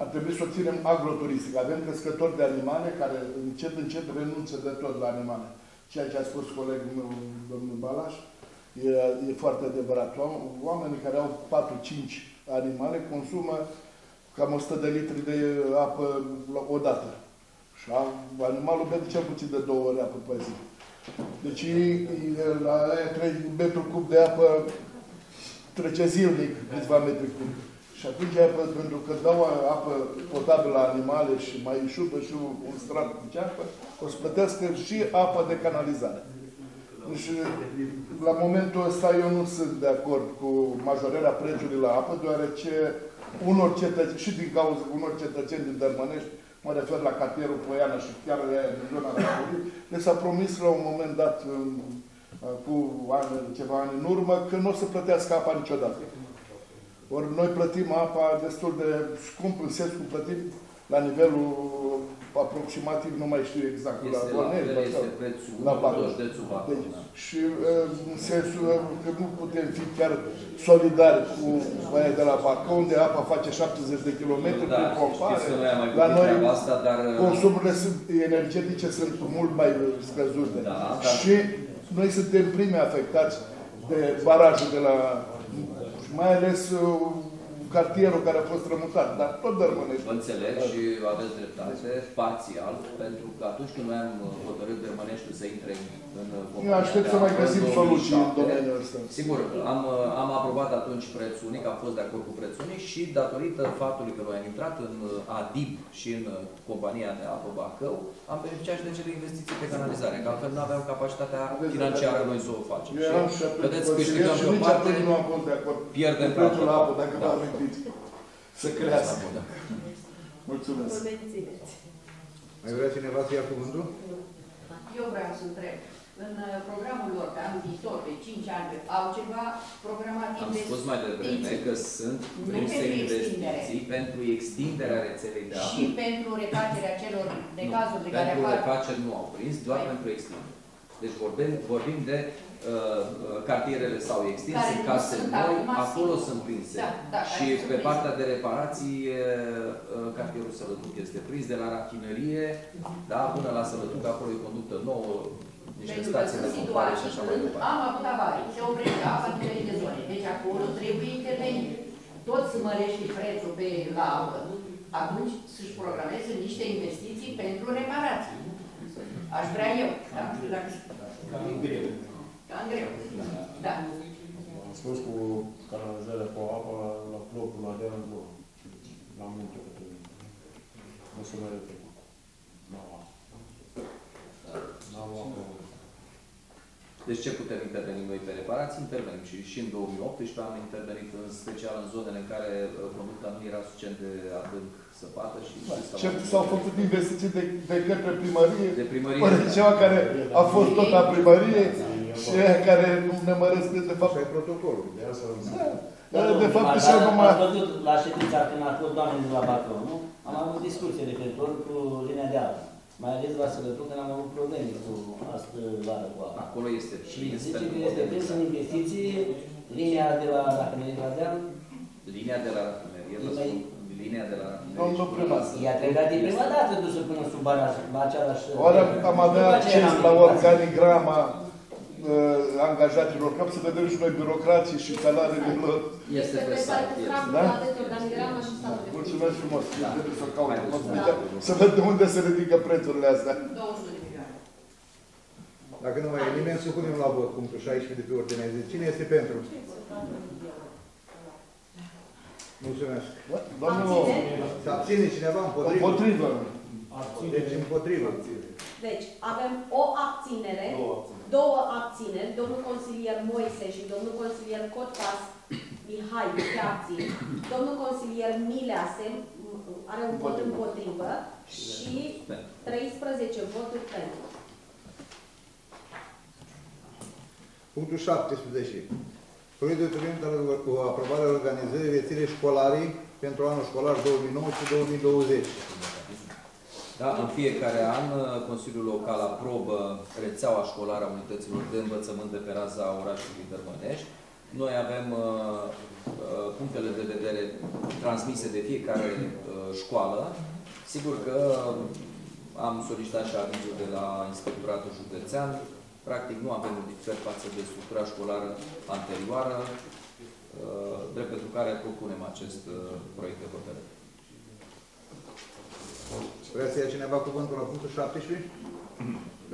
ar trebui să o ținem agroturistică. Avem crescători de animale care încet, încet renunță de tot la animale. Ceea ce a spus colegul meu, domnul Balaș, E, e foarte adevărat. Oamenii care au patru-cinci animale consumă cam o sută de litri de apă odată. Și animalul bebe cel puțin de două ori apă pe zi. Deci la trei metri cub de apă trece zilnic câțiva metri cub. Și atunci, pentru că dau apă potabilă la animale și mai șupă și un strat de ceapă, o să plătească și apa de canalizare. Și la momentul ăsta eu nu sunt de acord cu majorarea prețului la apă, deoarece unor cetățeni, și din cauza unor cetățeni din Dărmănești, mă refer la cartierul Poiana și chiar în zona Raporului, le s-a promis la un moment dat, cu ani, ceva ani în urmă, că nu o să plătească apa niciodată. Ori noi plătim apa destul de scump, în sensul plătim la nivelul aproximativ, nu mai știu exact, este la Gorneri, la, este prețul, la județul Bacău. Deci, da. Și în sensul că nu putem fi chiar solidari cu aia de la Bacău, unde apa face șaptezeci de kilometri, da, prin pompare. La noi asta, dar consumurile sunt, energetice sunt mult mai scăzute. Da, dar și noi suntem primii afectați de barajul de la, mai ales cartierul care a fost rămutat, dar tot Dărmănești. Înțeleg și aveți dreptate, parțial, pentru că atunci când noi am hotărât Dărmăneștiul să intre în compania, eu aștept să mai găsim soluții în domeniul ăsta. Sigur, am, am aprobat atunci prețul unic, am fost de acord cu prețul unic și datorită faptului că noi am intrat în A D I B și în compania de apă Bacău, am beneficiat și de cele investiții pe canalizare, că altfel nu aveam capacitatea financiară noi să o facem. Vedeți, câștigăm pe o parte, pierdem pe altă parte. Să crească. Mulțumesc. Mai vrea cineva să ia cuvântul? Eu vreau să întreb. În programul lor de anul viitor, de cinci ani, au ceva programat investiții? Am spus mai devreme că sunt prinse investiții pentru extinderea rețelei de apă. Și pentru refacerea celor de cazuri de care apar. Pentru refaceri nu au prins, doar pentru extindere. Deci vorbim, vorbim de uh, cartierele sau extinse, case noi, acolo sunt prinse. Da, da, și pe partea de reparații, uh, cartierul Sălătuc este prins de la rafinărie, da, până la Sălătuc, acolo e conductă nouă, pentru că sunt situații când am avut avarii, se oprește apa în diferite zone. Deci acolo trebuie intervenit. Tot să mărește prețul pe la apă, atunci să-și programeze niște investiții pentru reparații. Aș vrea eu. Da? Cam greu. Cam greu. Da. Am spus cu canalizarea cu apă la plopul la deal în la munte. Nu se mai repede. N-am apă. Deci ce putem interveni noi pe reparații? Intervenim și, și în două mii optsprezece am intervenit în special în zonele în care conducta nu era suficient de adânc săpată și... S-au făcut investiții de, de către primărie, de primărie până da. Ceva care a fost tot la primărie și aia care nu ne măresc de fapt pe protocolul. De asta da. Dar de fapt și acum... Am văzut la ședința când a fost doamne de la Bacău, nu? Am avut discuție referitor cu linia de apă. Mai ales la Sălătuc, că n-am avut probleme cu astă vară cu apă. Acolo este plin. Și zice că este plin, sunt investiții, linia de la rafinerie la deal. Linia de la rafinerie, vă spun. Linia de la rafinerie. Ea trebuia din prima dată dusă până sub baraj, la aceeași... Oare am avea acces la organigrama angajaților, ca să vedem și noi birocrații și salariile lor. Este pe site. Da? Mulțumesc frumos. Să vedem unde se ridică prețurile astea. două sute de milioane. Dacă nu mai e nimeni, supunem la vot punctul șaisprezece de pe ordinea de zi. Cine este pentru? Mulțumesc. Domnul, se abține cineva împotrivă? Împotrivă. Deci împotrivă. Deci avem o abținere. Două abțineri, domnul consilier Moise și domnul consilier Cotpas Mihai, se abțin. Domnul consilier Milease are un vot împotrivă și treisprezece voturi pentru. Punctul șaptesprezece. Proiect de document al aprobării organizării rețelei școlare pentru anul școlar două mii nouăsprezece două mii douăzeci. Da, în fiecare an, Consiliul Local aprobă rețeaua școlară a unităților de învățământ de pe raza orașului Dărmănești. Noi avem uh, punctele de vedere transmise de fiecare uh, școală. Sigur că am solicitat și avizul de la Inspectoratul Județean. Practic nu avem modificări față de structura școlară anterioară, uh, drept pentru care propunem acest uh, proiect de hotărâre. Vreau să ia cineva cuvântul la punctul șaptesprezece?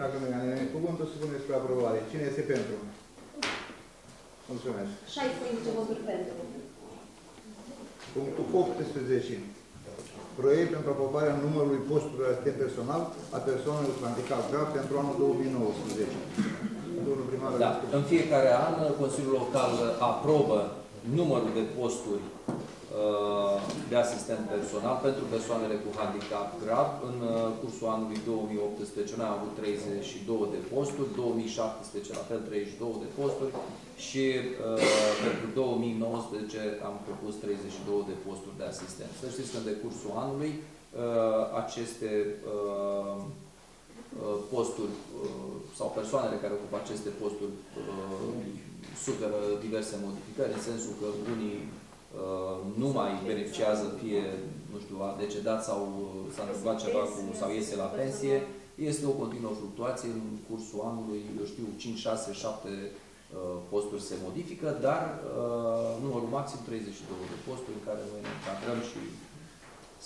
Dacă nu ia cuvântul, supuneți spre aprobare. Cine este pentru? Mulțumesc. șaisprezece voturi pentru. Punctul optsprezece. Proiect pentru aprobarea numărului postului de asistent personal a persoanelor cu handicap grav pentru anul două mii nouăsprezece. Domnul primar. Da. În fiecare an, Consiliul Local aprobă numărul de posturi de asistent personal pentru persoanele cu handicap grav. În cursul anului două mii optsprezece noi am avut treizeci și două de posturi, două mii șaptesprezece la fel treizeci și două de posturi și uh, pentru două mii nouăsprezece am propus treizeci și două de posturi de asistent. Să știți că în decursul anului uh, aceste uh, posturi uh, sau persoanele care ocupă aceste posturi uh, suferă diverse modificări, în sensul că unii nu mai beneficiază, fie, nu știu, a decedat sau s-a întâmplat ceva cu, sau iese la pensie. Este o continuă fluctuație în cursul anului, eu știu, cinci, șase, șapte posturi se modifică, dar numărul maxim treizeci și două de posturi în care noi ne încadrăm și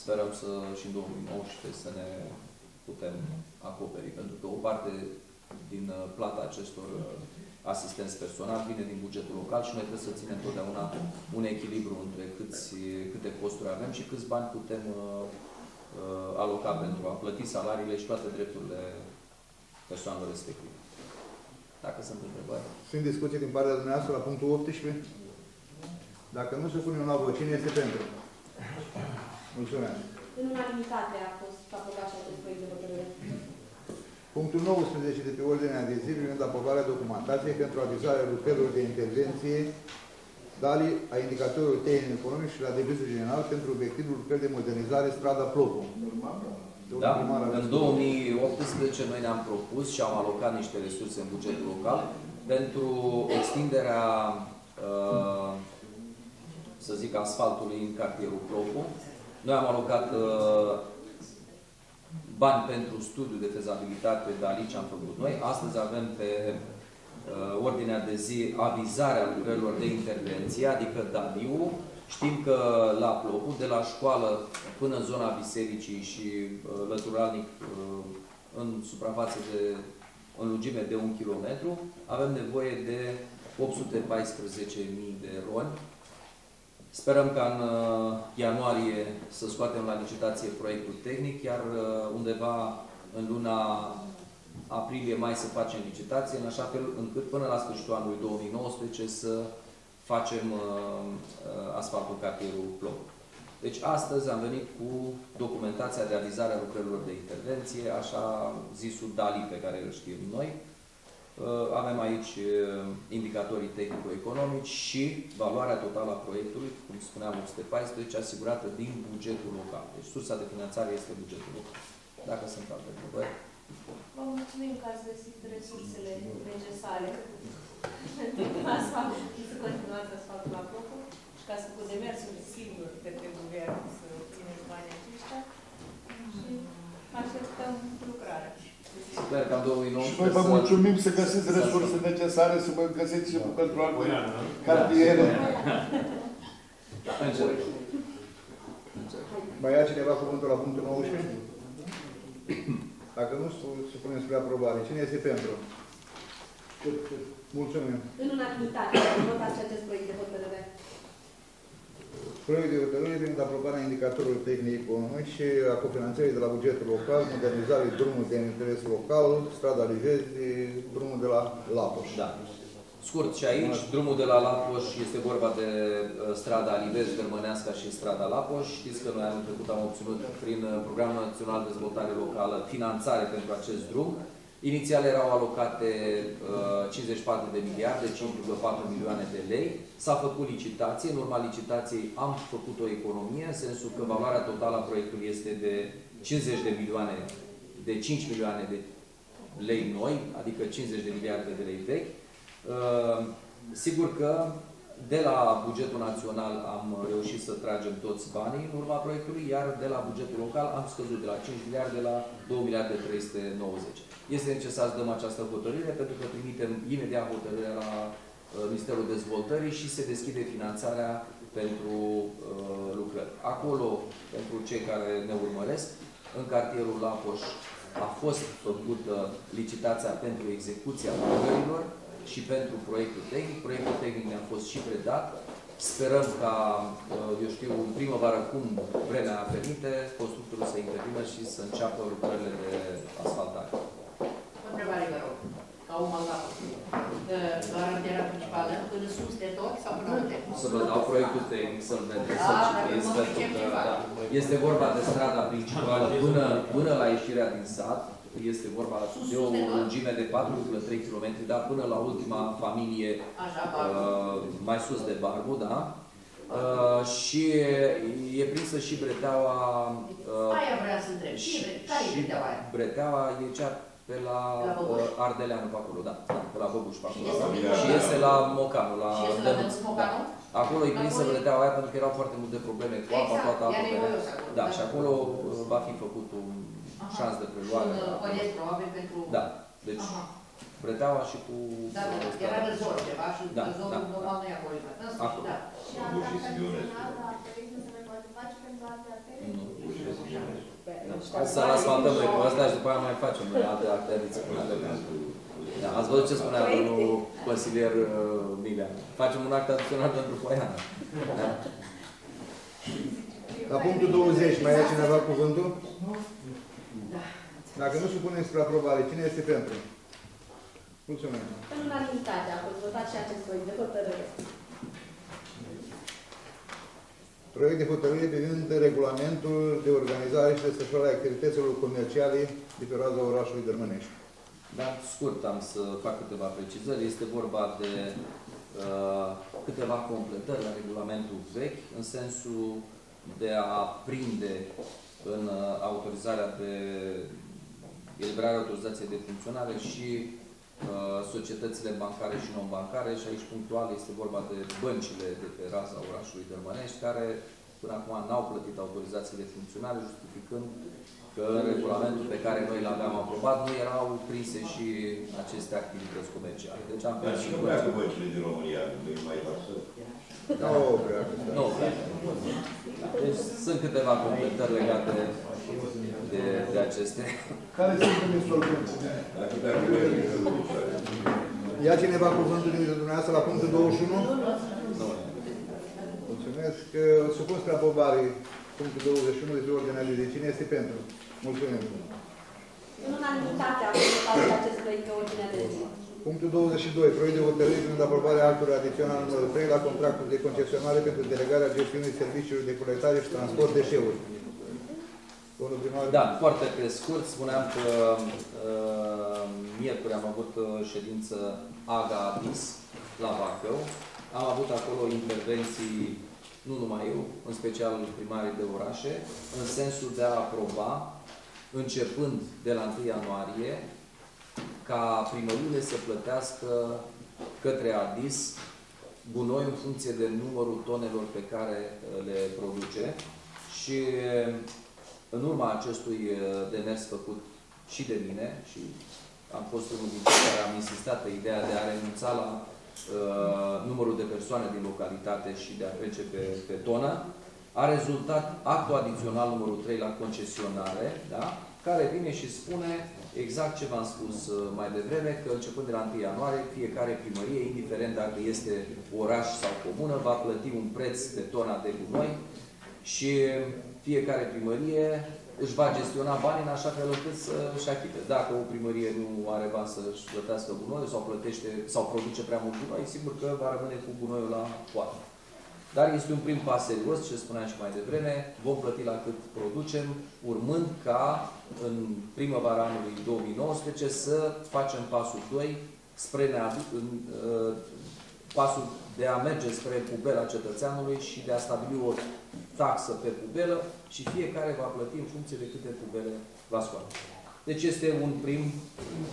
sperăm să și în două mii nouăsprezece să ne putem acoperi. Pentru că o parte din plata acestor asistenți personal vine din bugetul local și noi trebuie să ținem totdeauna un echilibru între câți, câte posturi avem și câți bani putem uh, aloca pentru a plăti salariile și toate drepturile persoanelor respective. Dacă sunt întrebări. Sunt discuții din partea dumneavoastră la punctul optsprezece? Dacă nu, se punem la vot. Cine este pentru? Mulțumesc. în unanimitate a fost aprobat și acest proiect de hotărâre. Punctul nouăsprezece de pe ordinea de zi, privind aprobarea documentației pentru avizarea lucrărilor de intervenție DALI a indicatorului tehnic economic și la devisul general pentru obiectivul lucrări de modernizare strada Plovu. Da, în două mii optsprezece noi ne-am propus și am alocat niște resurse în bugetul local pentru extinderea, să zic, asfaltului în cartierul Plovu. Noi am alocat bani pentru studiu de fezabilitate, dar aici am făcut noi. Astăzi avem pe ordinea de zi avizarea lucrărilor de intervenție, adică Daliu. Știm că la Plovu, de la școală până în zona bisericii și lăturalnic în suprafață de, în lungime de un kilometru, avem nevoie de opt sute paisprezece mii de roni. Sperăm ca în ianuarie să scoatem la licitație proiectul tehnic, iar undeva în luna aprilie mai să facem licitație, în așa fel încât până la sfârșitul anului două mii nouăsprezece să facem asfaltul cartierul Plovu. Deci astăzi am venit cu documentația de avizare a lucrărilor de intervenție, așa zisul DALI pe care îl știm noi. Avem aici indicatorii tehnico-economici și valoarea totală a proiectului, cum spuneam, o sută paisprezece, asigurată din bugetul local. Deci sursa de finanțare este bugetul local. Dacă sunt alte întrebări. Vă mulțumim că ați găsit resursele necesare pentru să continuați asfaltul la Plovu și că ați făcut demersul singur de pe guvern să țineți banii aceștia și așteptăm lucrarea. Sper că în două mii nouăsprezece... Și noi vă mulțumim să găsiți resurse necesare, să vă găsiți și pentru alte cartiere. Mai ia cineva cuvântul la punctul nouăsprezece? Dacă nu, supunem spre aprobare. Cine este pentru? Mulțumim. În unanimitate, votați și acest proiect de hotărâre. Proiect de hotărâre privind aprobarea indicatorului tehnic economic și a cofinanțării de la bugetul local, modernizarea drumului de interes local, strada Livezi, drumul de la Lapoș. Da. Scurt, și aici, drumul de la Lapoș este vorba de strada Livezi, Dărmăneasca și strada Lapoș. Știți că noi anul trecut am obținut prin Programul Național de Dezvoltare Locală finanțare pentru acest drum. Inițial erau alocate cincizeci și patru de miliarde, cinci virgulă patru milioane de lei. S-a făcut licitație. În urma licitației am făcut o economie, în sensul că valoarea totală a proiectului este de cincizeci de milioane, de cinci milioane de lei noi, adică cincizeci de miliarde de lei vechi. Uh, sigur că de la bugetul național am reușit să tragem toți banii în urma proiectului, iar de la bugetul local am scăzut de la cinci miliarde la două miliarde trei sute nouăzeci. Este necesar să dăm această hotărâre pentru că trimitem imediat hotărârea la Ministerul Dezvoltării și se deschide finanțarea pentru uh, lucrări. Acolo, pentru cei care ne urmăresc, în cartierul Lapoș a fost făcută licitația pentru execuția lucrărilor și pentru proiectul tehnic. Proiectul tehnic ne-a fost și predat. Sperăm ca, eu știu, în primăvară, cum vremea permite, constructorul să intervină și să înceapă lucrările de asfaltare. O întrebare, vă rog, ca om al Lapului. La rândiera principală, până sus de tot sau până unde? Să vă dau proiectul tehnic, să-l vedeți, să-l citiți, pentru că este vorba de strada principală până la ieșirea din sat. Este vorba de o lungime de patru virgulă trei kilometri, dar până la ultima familie uh, mai sus de Barbu, da? Uh, și e prinsă și breteaua... Uh, aia vreau să întreb. Și, și breteaua aia? Breteaua e cea pe la, la uh, Ardeleanu, pe acolo, da, pe la Băbuș, pe acolo. Și iese la Mocanu, la Dănuț. Da. Acolo e prinsă breteaua aia pentru că erau foarte multe probleme cu apa, exact, toată apă. Da, și acolo va fi făcut un... șans de preluare. Olet, probabil, pentru... Da. Deci, breteaua și cu... Da, era răzor ceva și răzorul normal nu e acolo. Acolo. Și asta funcționat la proiectul să ne poate face pentru alte artere? Nu. Să asfaltăm noi cu asta și după aia mai facem alte arterițe. Ați văzut ce spunea domnul consilier Milea. Facem un act adițional pentru Poiana. La punctul douăzeci, mai ia cineva cuvântul? Nu. Dacă nu supunem spre aprobare, cine este pentru? Mulțumesc. În unanimitate a fost votat și acest proiect de hotărâre. proiect de hotărâre privind regulamentul de organizare și desfășurare a activităților comerciale de pe raza orașului Dărmănești. Da, scurt am să fac câteva precizări. Este vorba de uh, câteva completări la regulamentul vechi, în sensul de a prinde în autorizarea de eliberarea autorizației de funcționare și uh, societățile bancare și non-bancare, și aici punctual este vorba de băncile de pe raza orașului Dărmănești, care până acum n-au plătit autorizații de funcționare, justificând că în regulamentul pe care noi l-aveam aprobat nu erau prinse și aceste activități comerciale. Deci am Dar și nu vrea cu băncile din România, nu mai pasă. Da, nu vrea. Nu vrea. Deci sunt câteva completări legate de, de aceste. Care sunt rezolvările? Ia cineva cuvântul din dumneavoastră la punctul douăzeci și unu? Nu. Mulțumesc. Supun spre aprobare punctul douăzeci și unu de pe ordinea de zi. Cine este pentru? Mulțumesc. În unanimitate a fost votat acest proiect pe ordinea de zi. Punctul douăzeci și doi. Proiect de hotărâre privind aprobarea actului adițional numărul trei la contractul de concesionare pentru delegarea gestiunii serviciilor de colectare și transport deșeuri. Da, foarte pe scurt. Spuneam că uh, miercuri am avut ședință AGA-ADIS la Bacău. Am avut acolo intervenții, nu numai eu, în special primarii de orașe, în sensul de a aproba, începând de la întâi ianuarie, ca primările să plătească către ADIS gunoi în funcție de numărul tonelor pe care le produce. Și în urma acestui demers făcut și de mine, și am fost unul dintre care am insistat pe ideea de a renunța la uh, numărul de persoane din localitate și de a trece pe, pe tonă, a rezultat actul adițional numărul trei la concesionare, da? Care vine și spune exact ce v-am spus mai devreme, că începând de la întâi ianuarie, fiecare primărie, indiferent dacă este oraș sau comună, va plăti un preț pe tona de gunoi și fiecare primărie își va gestiona banii în așa fel încât să-și achite. Dacă o primărie nu are bani să-și plătească gunoiul sau plătește, sau produce prea mult gunoi, sigur că va rămâne cu gunoiul la poartă. Dar este un prim pas serios, ce spuneam și mai devreme, vom plăti la cât producem, urmând ca în primăvara anului două mii nouăsprezece să facem pasul doi spre în, uh, pasul de a merge spre pubela cetățeanului și de a stabili o taxă pe pubelă și fiecare va plăti în funcție de câte pubele va scoate. Deci este un prim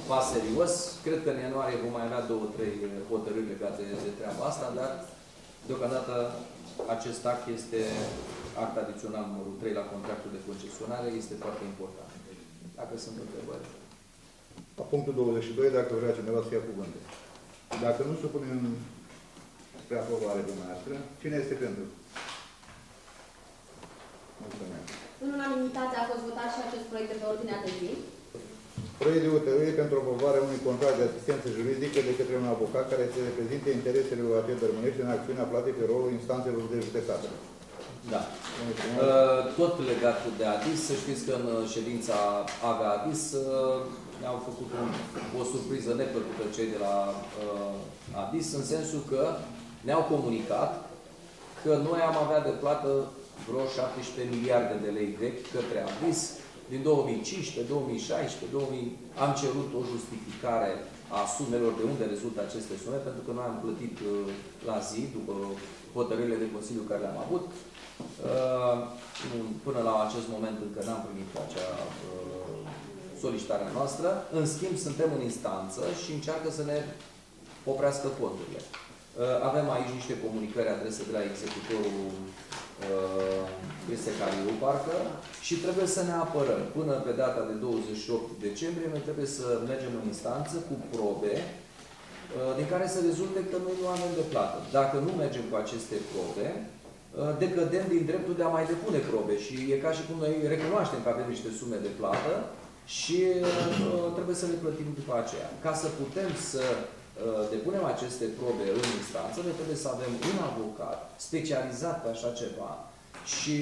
pas serios. Cred că în ianuarie vom mai avea două, trei hotărâri legate de treaba asta, dar deocamdată acest act este act adițional numărul trei la contractul de concesionare, este foarte important. Dacă sunt întrebări. La punctul douăzeci și doi, dacă vrea cineva să ia cuvântul. Dacă nu, supunem spre aprobare dumneavoastră. Cine este pentru? Mulțumesc. În unanimitate a fost votat și acest proiect de pe ordinea de zi. Proiect de hotărâre pentru aprobarea unui contract de asistență juridică de către un avocat care se reprezinte interesele orașului Dărmănești în acțiunea plată pe rolul instanțelor de judecată. Da. Tot legat de ADIS, să știți că în ședința AGA-ADIS ne-au făcut un, o surpriză neplăcută cei de la ADIS, în sensul că ne-au comunicat că noi am avea de plată vreo șaptesprezece miliarde de lei vechi către ADIS. Din două mii cincisprezece, două mii șaisprezece, două mii... am cerut o justificare a sumelor, de unde rezultă aceste sume, pentru că noi am plătit la zi, după hotărârile de Consiliu care le-am avut. Până la acest moment încă n-am primit acea solicitarea noastră. În schimb, suntem în instanță și încearcă să ne oprească conturile. Avem aici niște comunicări adrese de la executorul este Cariu, parcă, și trebuie să ne apărăm. Până pe data de douăzeci și opt decembrie, noi trebuie să mergem în instanță cu probe din care să rezulte că noi nu avem de plată. Dacă nu mergem cu aceste probe, decădem din dreptul de a mai depune probe și e ca și cum noi recunoaștem că avem niște sume de plată și trebuie să le plătim după aceea. Ca să putem să depunem aceste probe în instanță, noi trebuie să avem un avocat specializat pe așa ceva și,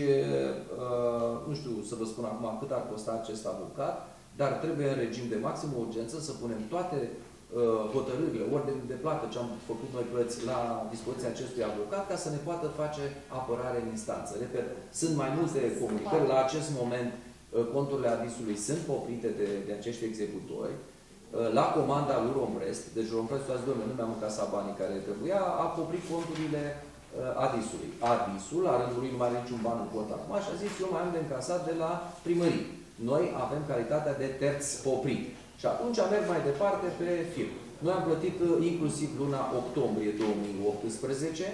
uh, nu știu să vă spun acum cât ar costa acest avocat, dar trebuie în regim de maximă urgență să punem toate hotărârile, ordinul de plată ce am făcut noi plăți la dispoziția acestui avocat, ca să ne poată face apărare în instanță. Repet, sunt mai multe comunicări. La acest moment, conturile Adisului sunt poprite de, de acești executori. La comanda lui Romprest, deci Romprest a zis, domnule, nu mi-am încasat banii care trebuia, a poprit conturile Adisului. Adisul, la rândul lui, nu mai are niciun ban în cont acum și a zis, eu mai am de încasat de la primărie. Noi avem calitatea de terț poprit. Și atunci merg mai departe pe firmă. Noi am plătit inclusiv luna octombrie două mii optsprezece,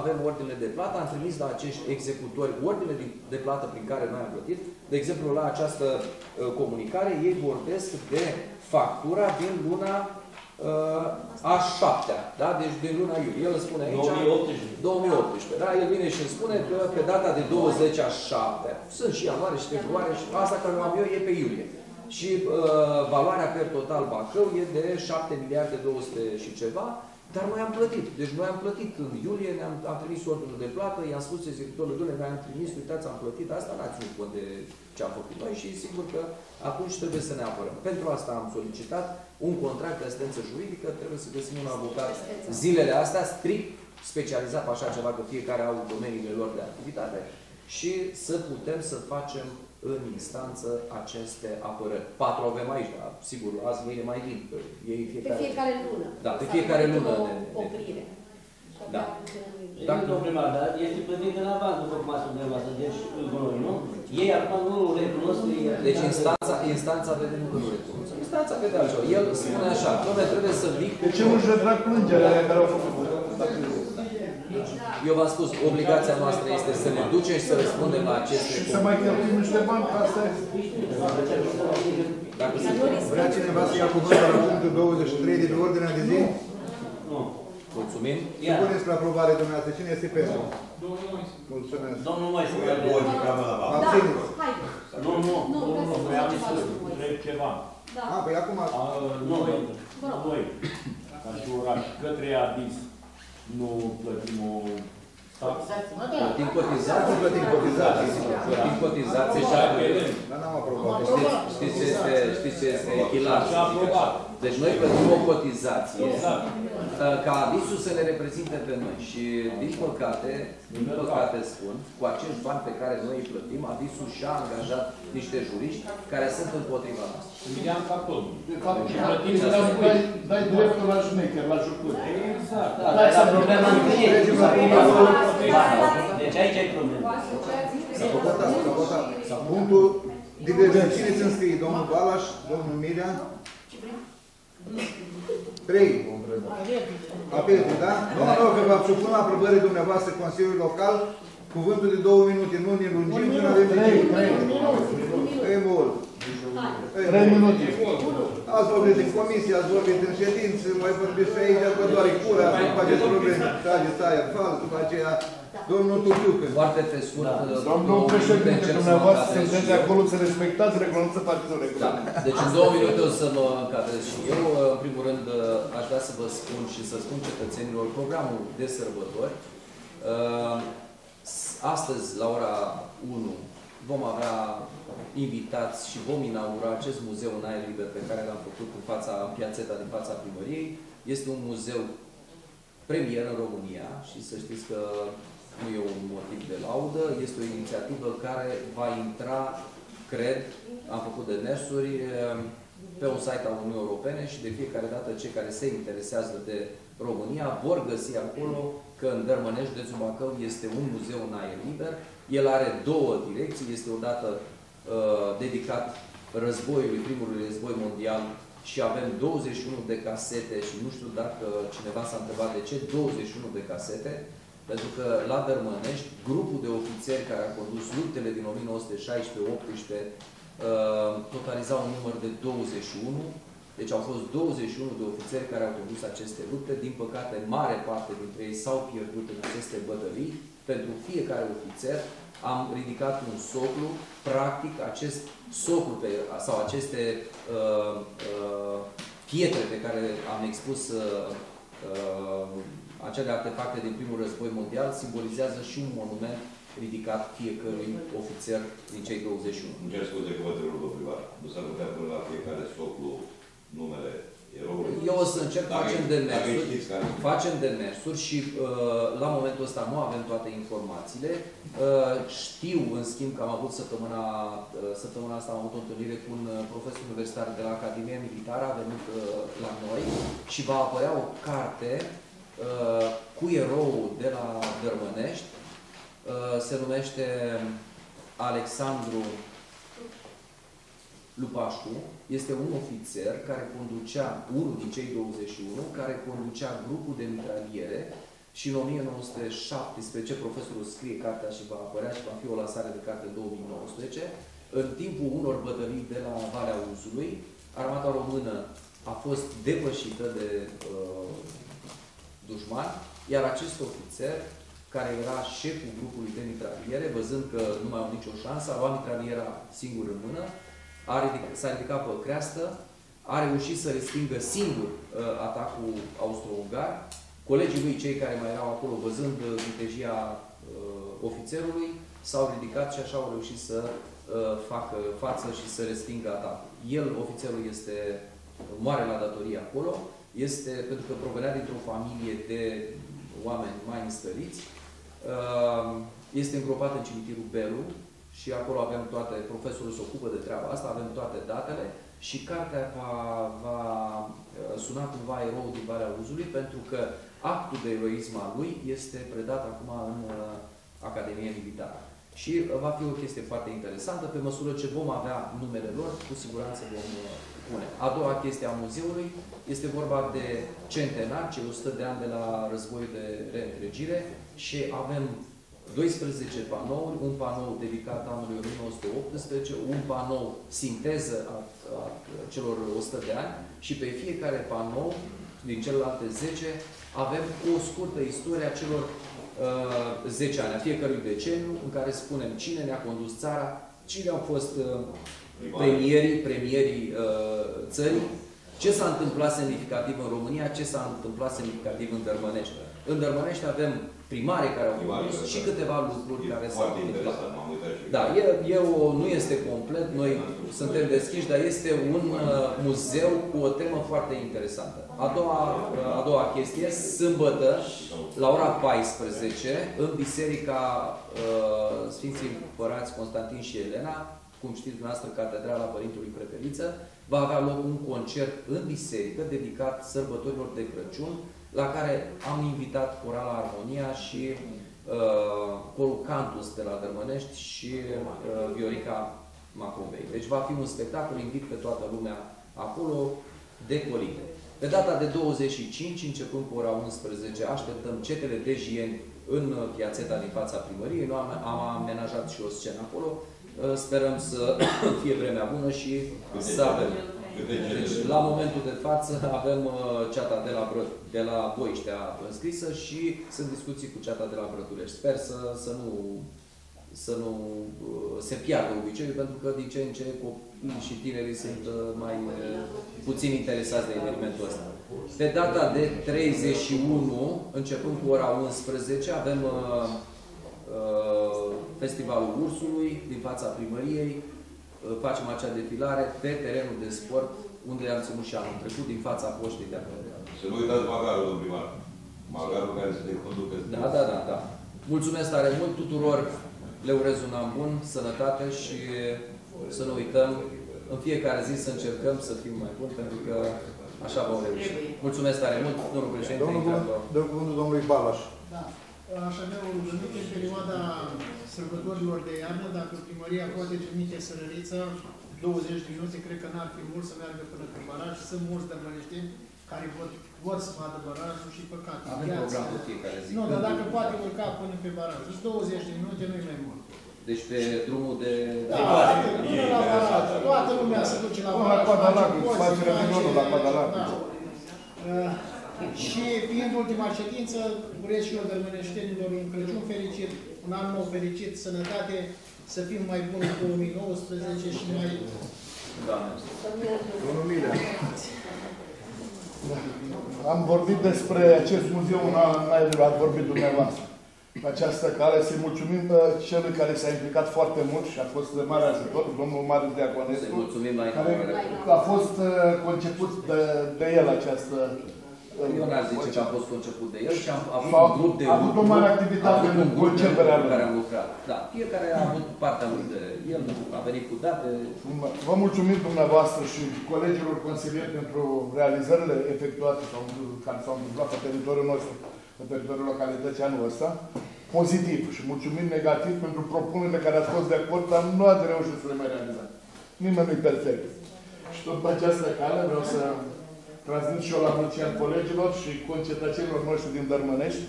avem ordine de plată, am trimis la acești executori ordine de plată prin care noi am plătit. De exemplu, la această comunicare, ei vorbesc de factura din luna a șaptea, da? Deci din luna iulie. El spune aici... două mii optsprezece. Da? El vine și îmi spune că pe data de douăzeci a șaptea, sunt și ianuarie și februarie și asta care o am eu e pe iulie. Și uh, valoarea per total Bacău e de șapte miliarde două sute și ceva, dar noi am plătit. Deci noi am plătit în iulie, ne-am am trimis ordinul de plată, i-am spus executorului, domnule, noi am trimis, uitați, am plătit, asta n-ați ținut cont de ce am făcut noi și sigur că atunci trebuie să ne apărăm. Pentru asta am solicitat un contract de asistență juridică, trebuie să găsim un avocat zilele astea, strict specializat pe așa ceva, că fiecare au domeniile lor de activitate și să putem să facem în instanță aceste apărări. Patru avem aici, dar sigur, azi mâine mai vin. Pe fiecare lună. Da, pe fiecare lună. O oprire. Da. Dacă nu prima dată, este plătit în avans, după cum ați spus dumneavoastră, deci noi, nu? Ei acum nu recunosc. Deci instanța vedem că nu recunosc. Instanța vede altceva. El spune așa, dom'le, trebuie să vii... De ce nu-și retrag plângerea care au făcut? Eu v-am spus, obligația noastră este să ne ducem și să răspundem la aceste... Și să mai cheltuim niște bani ca să... Vrea cineva să ia cuvântul la punctul douăzeci și trei de pe ordinea de zi? Nu. Mulțumim. Supuneți la aprobare, dumneavoastră. Cine este pentru? Domnul Moise. Mulțumesc. Domnul Moise. Abțineți. Nu, nu. Nu, vreau să întreb ceva. A, păi acum... Noi, noi, ca și oraș, către Adis, nu plătim o taxă? Plătim cotizații, plătim cotizații. Plătim cotizații și apărăm. Dar n-am aprobat. Știți ce este echilație? Deci noi plătim o cotizație ca avisul să ne reprezinte pe noi. Și din păcate, din păcate spun, cu acești bani pe care noi îi plătim, avisul și-a angajat niște juriști care sunt împotriva noastră. Milian Capul. Și plătim să dai dreptul la șmecher, la jucuri. Exact. Dar e problema în fie. Deci aici e problema. S-a votat, s-a votat. Punctul divergenței. Cine se înscrie? Domnul Balaș, domnul Mirea? trei. Apelul, da? Domnul rog că v-ați supun la aprobării dumneavoastră Consiliului Local cuvântul de două minute. Nu ne lungim, nu avem nimic. trei minute. Ați vorbit în comisie, ați vorbit în ședință, mai vorbiți pe aici, vă doare cura, nu faceți probleme. Trageți aia, fals, după aceea... Domnul Tuciucă. Foarte pe scurt. Domnul președinte, dumneavoastră sunteți de acolo, să respectați regulamentul partidului. Da. Deci în două minute o să mă încadrez și eu. În primul rând aș vrea să vă spun și să spun cetățenilor programul de sărbători. Astăzi, la ora unu, vom avea invitați și vom inaugura acest muzeu în aer liber pe care l-am făcut în fața, în piațeta din fața primăriei. Este un muzeu premier în România și să știți că nu e un motiv de laudă, este o inițiativă care va intra, cred, am făcut demersuri, pe un site al Uniunii Europene și de fiecare dată cei care se interesează de România vor găsi acolo că în Dărmănești, județul Bacău, este un muzeu în aer liber. El are două direcții. Este odată uh, dedicat războiului, primului război mondial, și avem douăzeci și unu de casete și nu știu dacă cineva s-a întrebat de ce douăzeci și unu de casete. Pentru că la Dărmănești, grupul de ofițeri care a condus luptele din o mie nouă sute șaisprezece optsprezece totaliza un număr de douăzeci și unu. Deci au fost douăzeci și unu de ofițeri care au condus aceste lupte. Din păcate, mare parte dintre ei s-au pierdut în aceste bătălii. Pentru fiecare ofițer am ridicat un soclu. Practic, acest soclu pe, sau aceste uh, uh, pietre pe care am expus uh, uh, acele artefacte din primul război mondial simbolizează și un monument ridicat fiecărui ofițer din cei douăzeci și unu. Îmi cer scuze că vă trebuie, vă privat. Nu s-ar putea până la fiecare soclu numele Eu, Eu o să încerc, facem demersuri, facem demersuri și uh, la momentul ăsta nu avem toate informațiile. Uh, știu, în schimb, că am avut săptămâna, uh, săptămâna asta am avut o întâlnire cu un profesor universitar de la Academia Militară, a venit uh, la noi și va apărea o carte uh, cu eroul de la Dărmănești. Uh, se numește Alexandru Lupașcu, este un ofițer care conducea, unul din cei douăzeci și unu, care conducea grupul de mitraliere și în o mie nouă sute șaptesprezece, profesorul scrie cartea și va apărea și va fi o lansare de carte în două mii nouăsprezece, în timpul unor bătălii de la Valea Uzului, armata română a fost depășită de uh, dușman, iar acest ofițer, care era șeful grupului de mitraliere, văzând că nu mai au nicio șansă, a luat mitraliera singur în mână, s-a ridicat pe creastă, a reușit să respingă singur uh, atacul austro-ungar. Colegii lui, cei care mai erau acolo, văzând vitejia uh, ofițerului, s-au ridicat și așa au reușit să uh, facă față și să respingă atacul. El, ofițerul, este moare la datorie acolo, este, pentru că provenea dintr-o familie de oameni mai înstăriți. Uh, este îngropat în cimitirul Belu, și acolo avem toate, profesorul se ocupă de treaba asta, avem toate datele și cartea va, va suna cumva eroul din Valea Uzului, pentru că actul de eroism al lui este predat acum în Academie Militară. Și va fi o chestie foarte interesantă, pe măsură ce vom avea numele lor, cu siguranță vom pune. A doua chestie a muzeului este vorba de centenar, cei o sută de ani de la războiul de reîntregire și avem douăsprezece panouri, un panou dedicat anului o mie nouă sute optsprezece, un panou sinteză a, a celor o sută de ani și pe fiecare panou, din celelalte zece, avem o scurtă istorie a celor uh, zece ani, a fiecărui deceniu, în care spunem cine ne-a condus țara, cine au fost uh, premierii, premierii uh, țării, ce s-a întâmplat semnificativ în România, ce s-a întâmplat semnificativ în Dărmănești. În Dărmănești avem primare care au condus și câteva lucruri care s-au întâmplat. Da, e, e o, nu este complet, noi suntem deschiși, dar este un uh, muzeu cu o temă foarte interesantă. A doua, uh, a doua chestie, sâmbătă, la ora paisprezece, în biserica uh, Sfinții Împărați Constantin și Elena, cum știți dumneavoastră, catedrala Părintului Prepeliță, va avea loc un concert în biserică dedicat sărbătorilor de Crăciun, la care am invitat Corala Armonia și uh, Corul Cantus de la Dărmănești și uh, Viorica Macombei. Deci va fi un spectacol, invit pe toată lumea acolo, de colinde. Pe data de douăzeci și cinci, începând cu ora unsprezece, așteptăm cetele de jieni în piațeta din fața primăriei. Noi am, am amenajat și o scenă acolo. Sperăm să fie vremea bună și să avem. Deci, la momentul de față avem ceata de la, de la Boiștea înscrisă și sunt discuții cu ceata de la Brădurești. Sper să, să, nu, să nu se piardă obiceiul, pentru că din ce în ce copiii și tinerii sunt mai puțin interesați de evenimentul ăsta. Pe data de treizeci și unu, începând cu ora unsprezece, avem Festivalul Ursului din fața primăriei. Facem acea defilare pe terenul de sport, unde am ținut și anul trecut, din fața poștei de acolo. Să nu uitați magarul, domnul primar. Magarul care se conducă. Da, da, da, da. Mulțumesc tare mult tuturor. Le urez un an bun, sănătate și să nu uităm în fiecare zi să încercăm să fim mai buni, pentru că așa vom reuși. Mulțumesc tare mult, domnul președinte. Dă cuvântul domnului Balaș. Da. Aș avea o rugăminte în perioada sărbătorilor de iarnă, dacă primăria poate trimite sărăriță, douăzeci de minute, cred că n-ar fi mult să meargă până pe baraj. Sunt mulți dărmăneșteni care vor, vor să vadă barajul și păcate. Avem program de fiecare zi. Nu, dar dacă poate urca până pe baraj. douăzeci de minute nu e mai mult. Deci pe drumul de... Da, până la baraj. Toată lumea se duce la baraj. La Coadalacul, face revinonul la Coadalacul. Și fiind ultima ședință, urez și eu dărmăneștenilor un Crăciun fericit, un an nou fericit, sănătate, să fim mai buni în două mii nouăsprezece și mai... Da. Am vorbit despre acest muzeu, n-ați vorbit dumneavoastră. Pe această cale să-i mulțumim celui care s-a implicat foarte mult și a fost de mare ajutor, domnul Marius Diaconescu, care a fost conceput de, de el această... Eu n-aș zice că a fost conceput de el, și am avut un grup de... A avut o mare activitate în conceperea lui. Care am lucrat. Da, fiecare a avut partea lui de el, a venit cu date. Vă mulțumim dumneavoastră și colegilor consilieri pentru realizările efectuate sau care s-au întâmplat pe teritoriul nostru, pe teritoriul localității anul ăsta, pozitiv și mulțumim negativ pentru propunerile care ați fost de acord, dar nu ați reușit să le mai realizați. Nimeni nu-i perfect. Și tot pe această cale vreau să transmit și eu la mulți ani colegilor și concetățenilor noștri din Dărmănești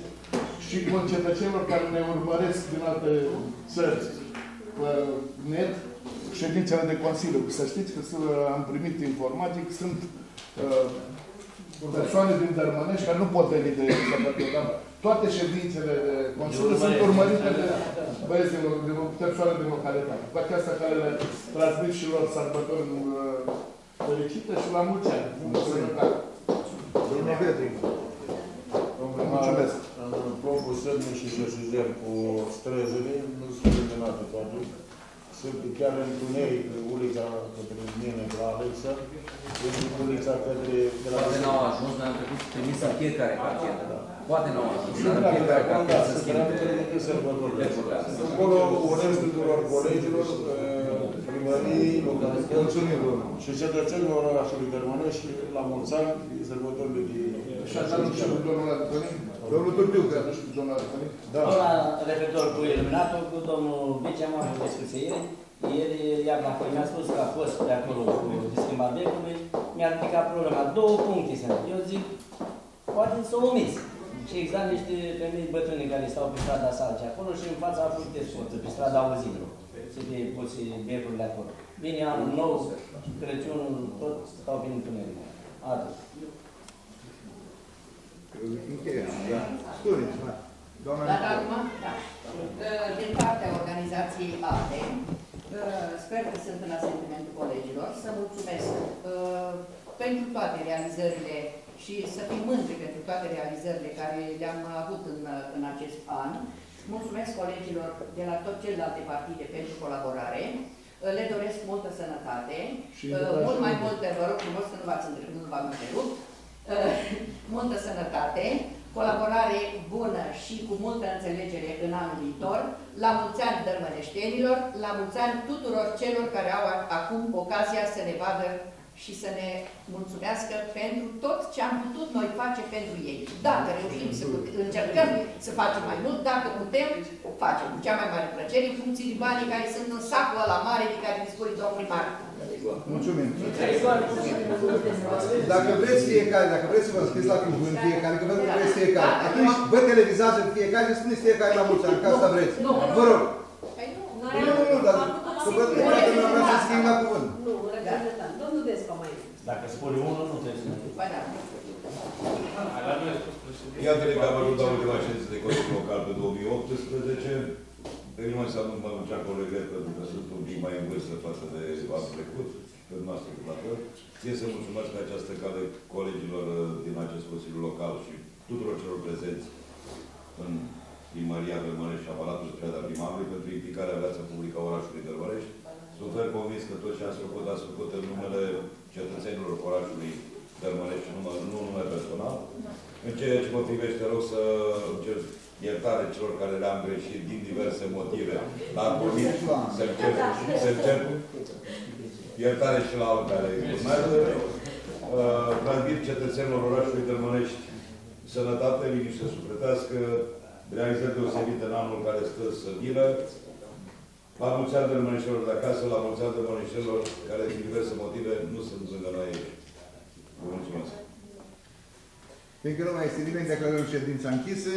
și concetățenilor care ne urmăresc din alte țări pe net, ședințele de Consiliu. Să știți că am primit informații, sunt uh, persoane din Dărmănești care nu pot veni de săptămână. Toate ședințele de Consiliu sunt urmărite de băieți din, din persoane din localitate. Cu aceasta care le transmit și lor sărbători în uh, Felicită și la mulți ani. Mulțumesc. Mulțumesc. Propusem și să șezem cu străjile, nu sunt terminate toate. Sunt chiar întuneric, ulița către mine, la Alexa, este ulița către... Poate n-au ajuns, dar am trecut să trimis în fiecare cartieră. Poate n-au ajuns, dar în fiecare cartieră să schimbe. Acolo urez tuturor colegilor, primării, mulțumim și cetățenilor orașului Dărmănești la mulți ani, sărbătorile de... Și așa nu știu, domnul Antonin? Domnul Turbiu, că nu știu, domnul Antonin? Da. Domnul referitor cu iluminatul, cu domnul Bici, am avut discuție ieri. Ieri, iar dacă mi-a spus că a fost de acolo cu schimbarea becului, mi-a ridicat problema. Două puncte sunt. Eu zic, poate să o omiți. Și exact niște femei bătrâni care stau pe strada Salcea acolo și în fața a fost descoță, pe strada Auzilor. Se fie pus becurile acolo. Vine anul nou, Crăciunul, tot stau prin tuneric. Atât. Dar acum, da. Din partea organizației ALDE, sper că sunt în asentimentul colegilor, să mulțumesc pentru toate realizările și să fim mândri pentru toate realizările care le-am avut în, în acest an. Mulțumesc colegilor de la tot celelalte partide pentru colaborare. Le doresc multă sănătate. Mult mai multe, vă rog frumos că nu v-ați întrerupt. Multă sănătate, colaborare bună și cu multă înțelegere în anul viitor. La mulți ani dărmăneștenilor, la mulți ani tuturor celor care au acum ocazia să ne vadă și să ne mulțumească pentru tot ce am putut noi face pentru ei. Dacă reușim să încercăm să facem mai mult, dacă putem, facem cu cea mai mare plăcere în funcție de banii care sunt în sacul ăla mare de care dispune domnul primar. Mulțumim! Dacă vreți fiecare, dacă vreți să vă scrieți la cuvânt fiecare, că vreți fiecare, atunci vă televizați în fiecare și spuneți fiecare la mulți ani, ca asta vreți. Vă rog! Nu, nu, nu, dar să vă trebuie că nu vreau să schimb la cuvânt. Nu, reprezentant. Domnul Descu mai e. Dacă spune unul, nu trebuie să ne duc. Ba da. Iată că am ajuns la ultima ședință de Consiliu Local pe două mii optsprezece. Pe mine s-a numit măruncea colegă, pentru că sunt un pic mai în vârstă față de anul trecut, pe noastră cu dată. Ție să mulțumesc pe această cale colegilor din acest Consiliu Local și tuturor celor prezenți în Primăria Dărmănești și a Palatului Strada Primarului pentru implicarea viața publică a orașului Dărmănești. Sunt foarte convins că tot ce ați făcut, ați făcut în numele cetățenilor orașului Dărmănești și nu în numele personal. În ceea ce mă privește, rog să cer iertare celor care le-am greșit din diverse motive, dar convins să-mi cer, să cer iertare și la alții care urmează. Transmit cetățenilor orașului Dărmănești sănătate, liniște sufletească, realizări deosebite în anul care stă să vină. La mulți ani dărmăneștilor de acasă, la mulți ani dărmăneștilor care, din diverse motive, nu sunt lângă noi aici. Vă mulțumesc! Fiindcă nu mai este nimeni, declarăm ședința închisă.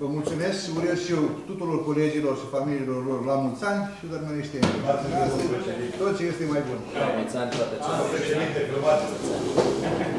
Vă mulțumesc și urez și eu tuturor colegilor și familiilor lor la mulți ani și dărmăneștenilor. Tot ce este mai bun. La mulți ani, toate cele.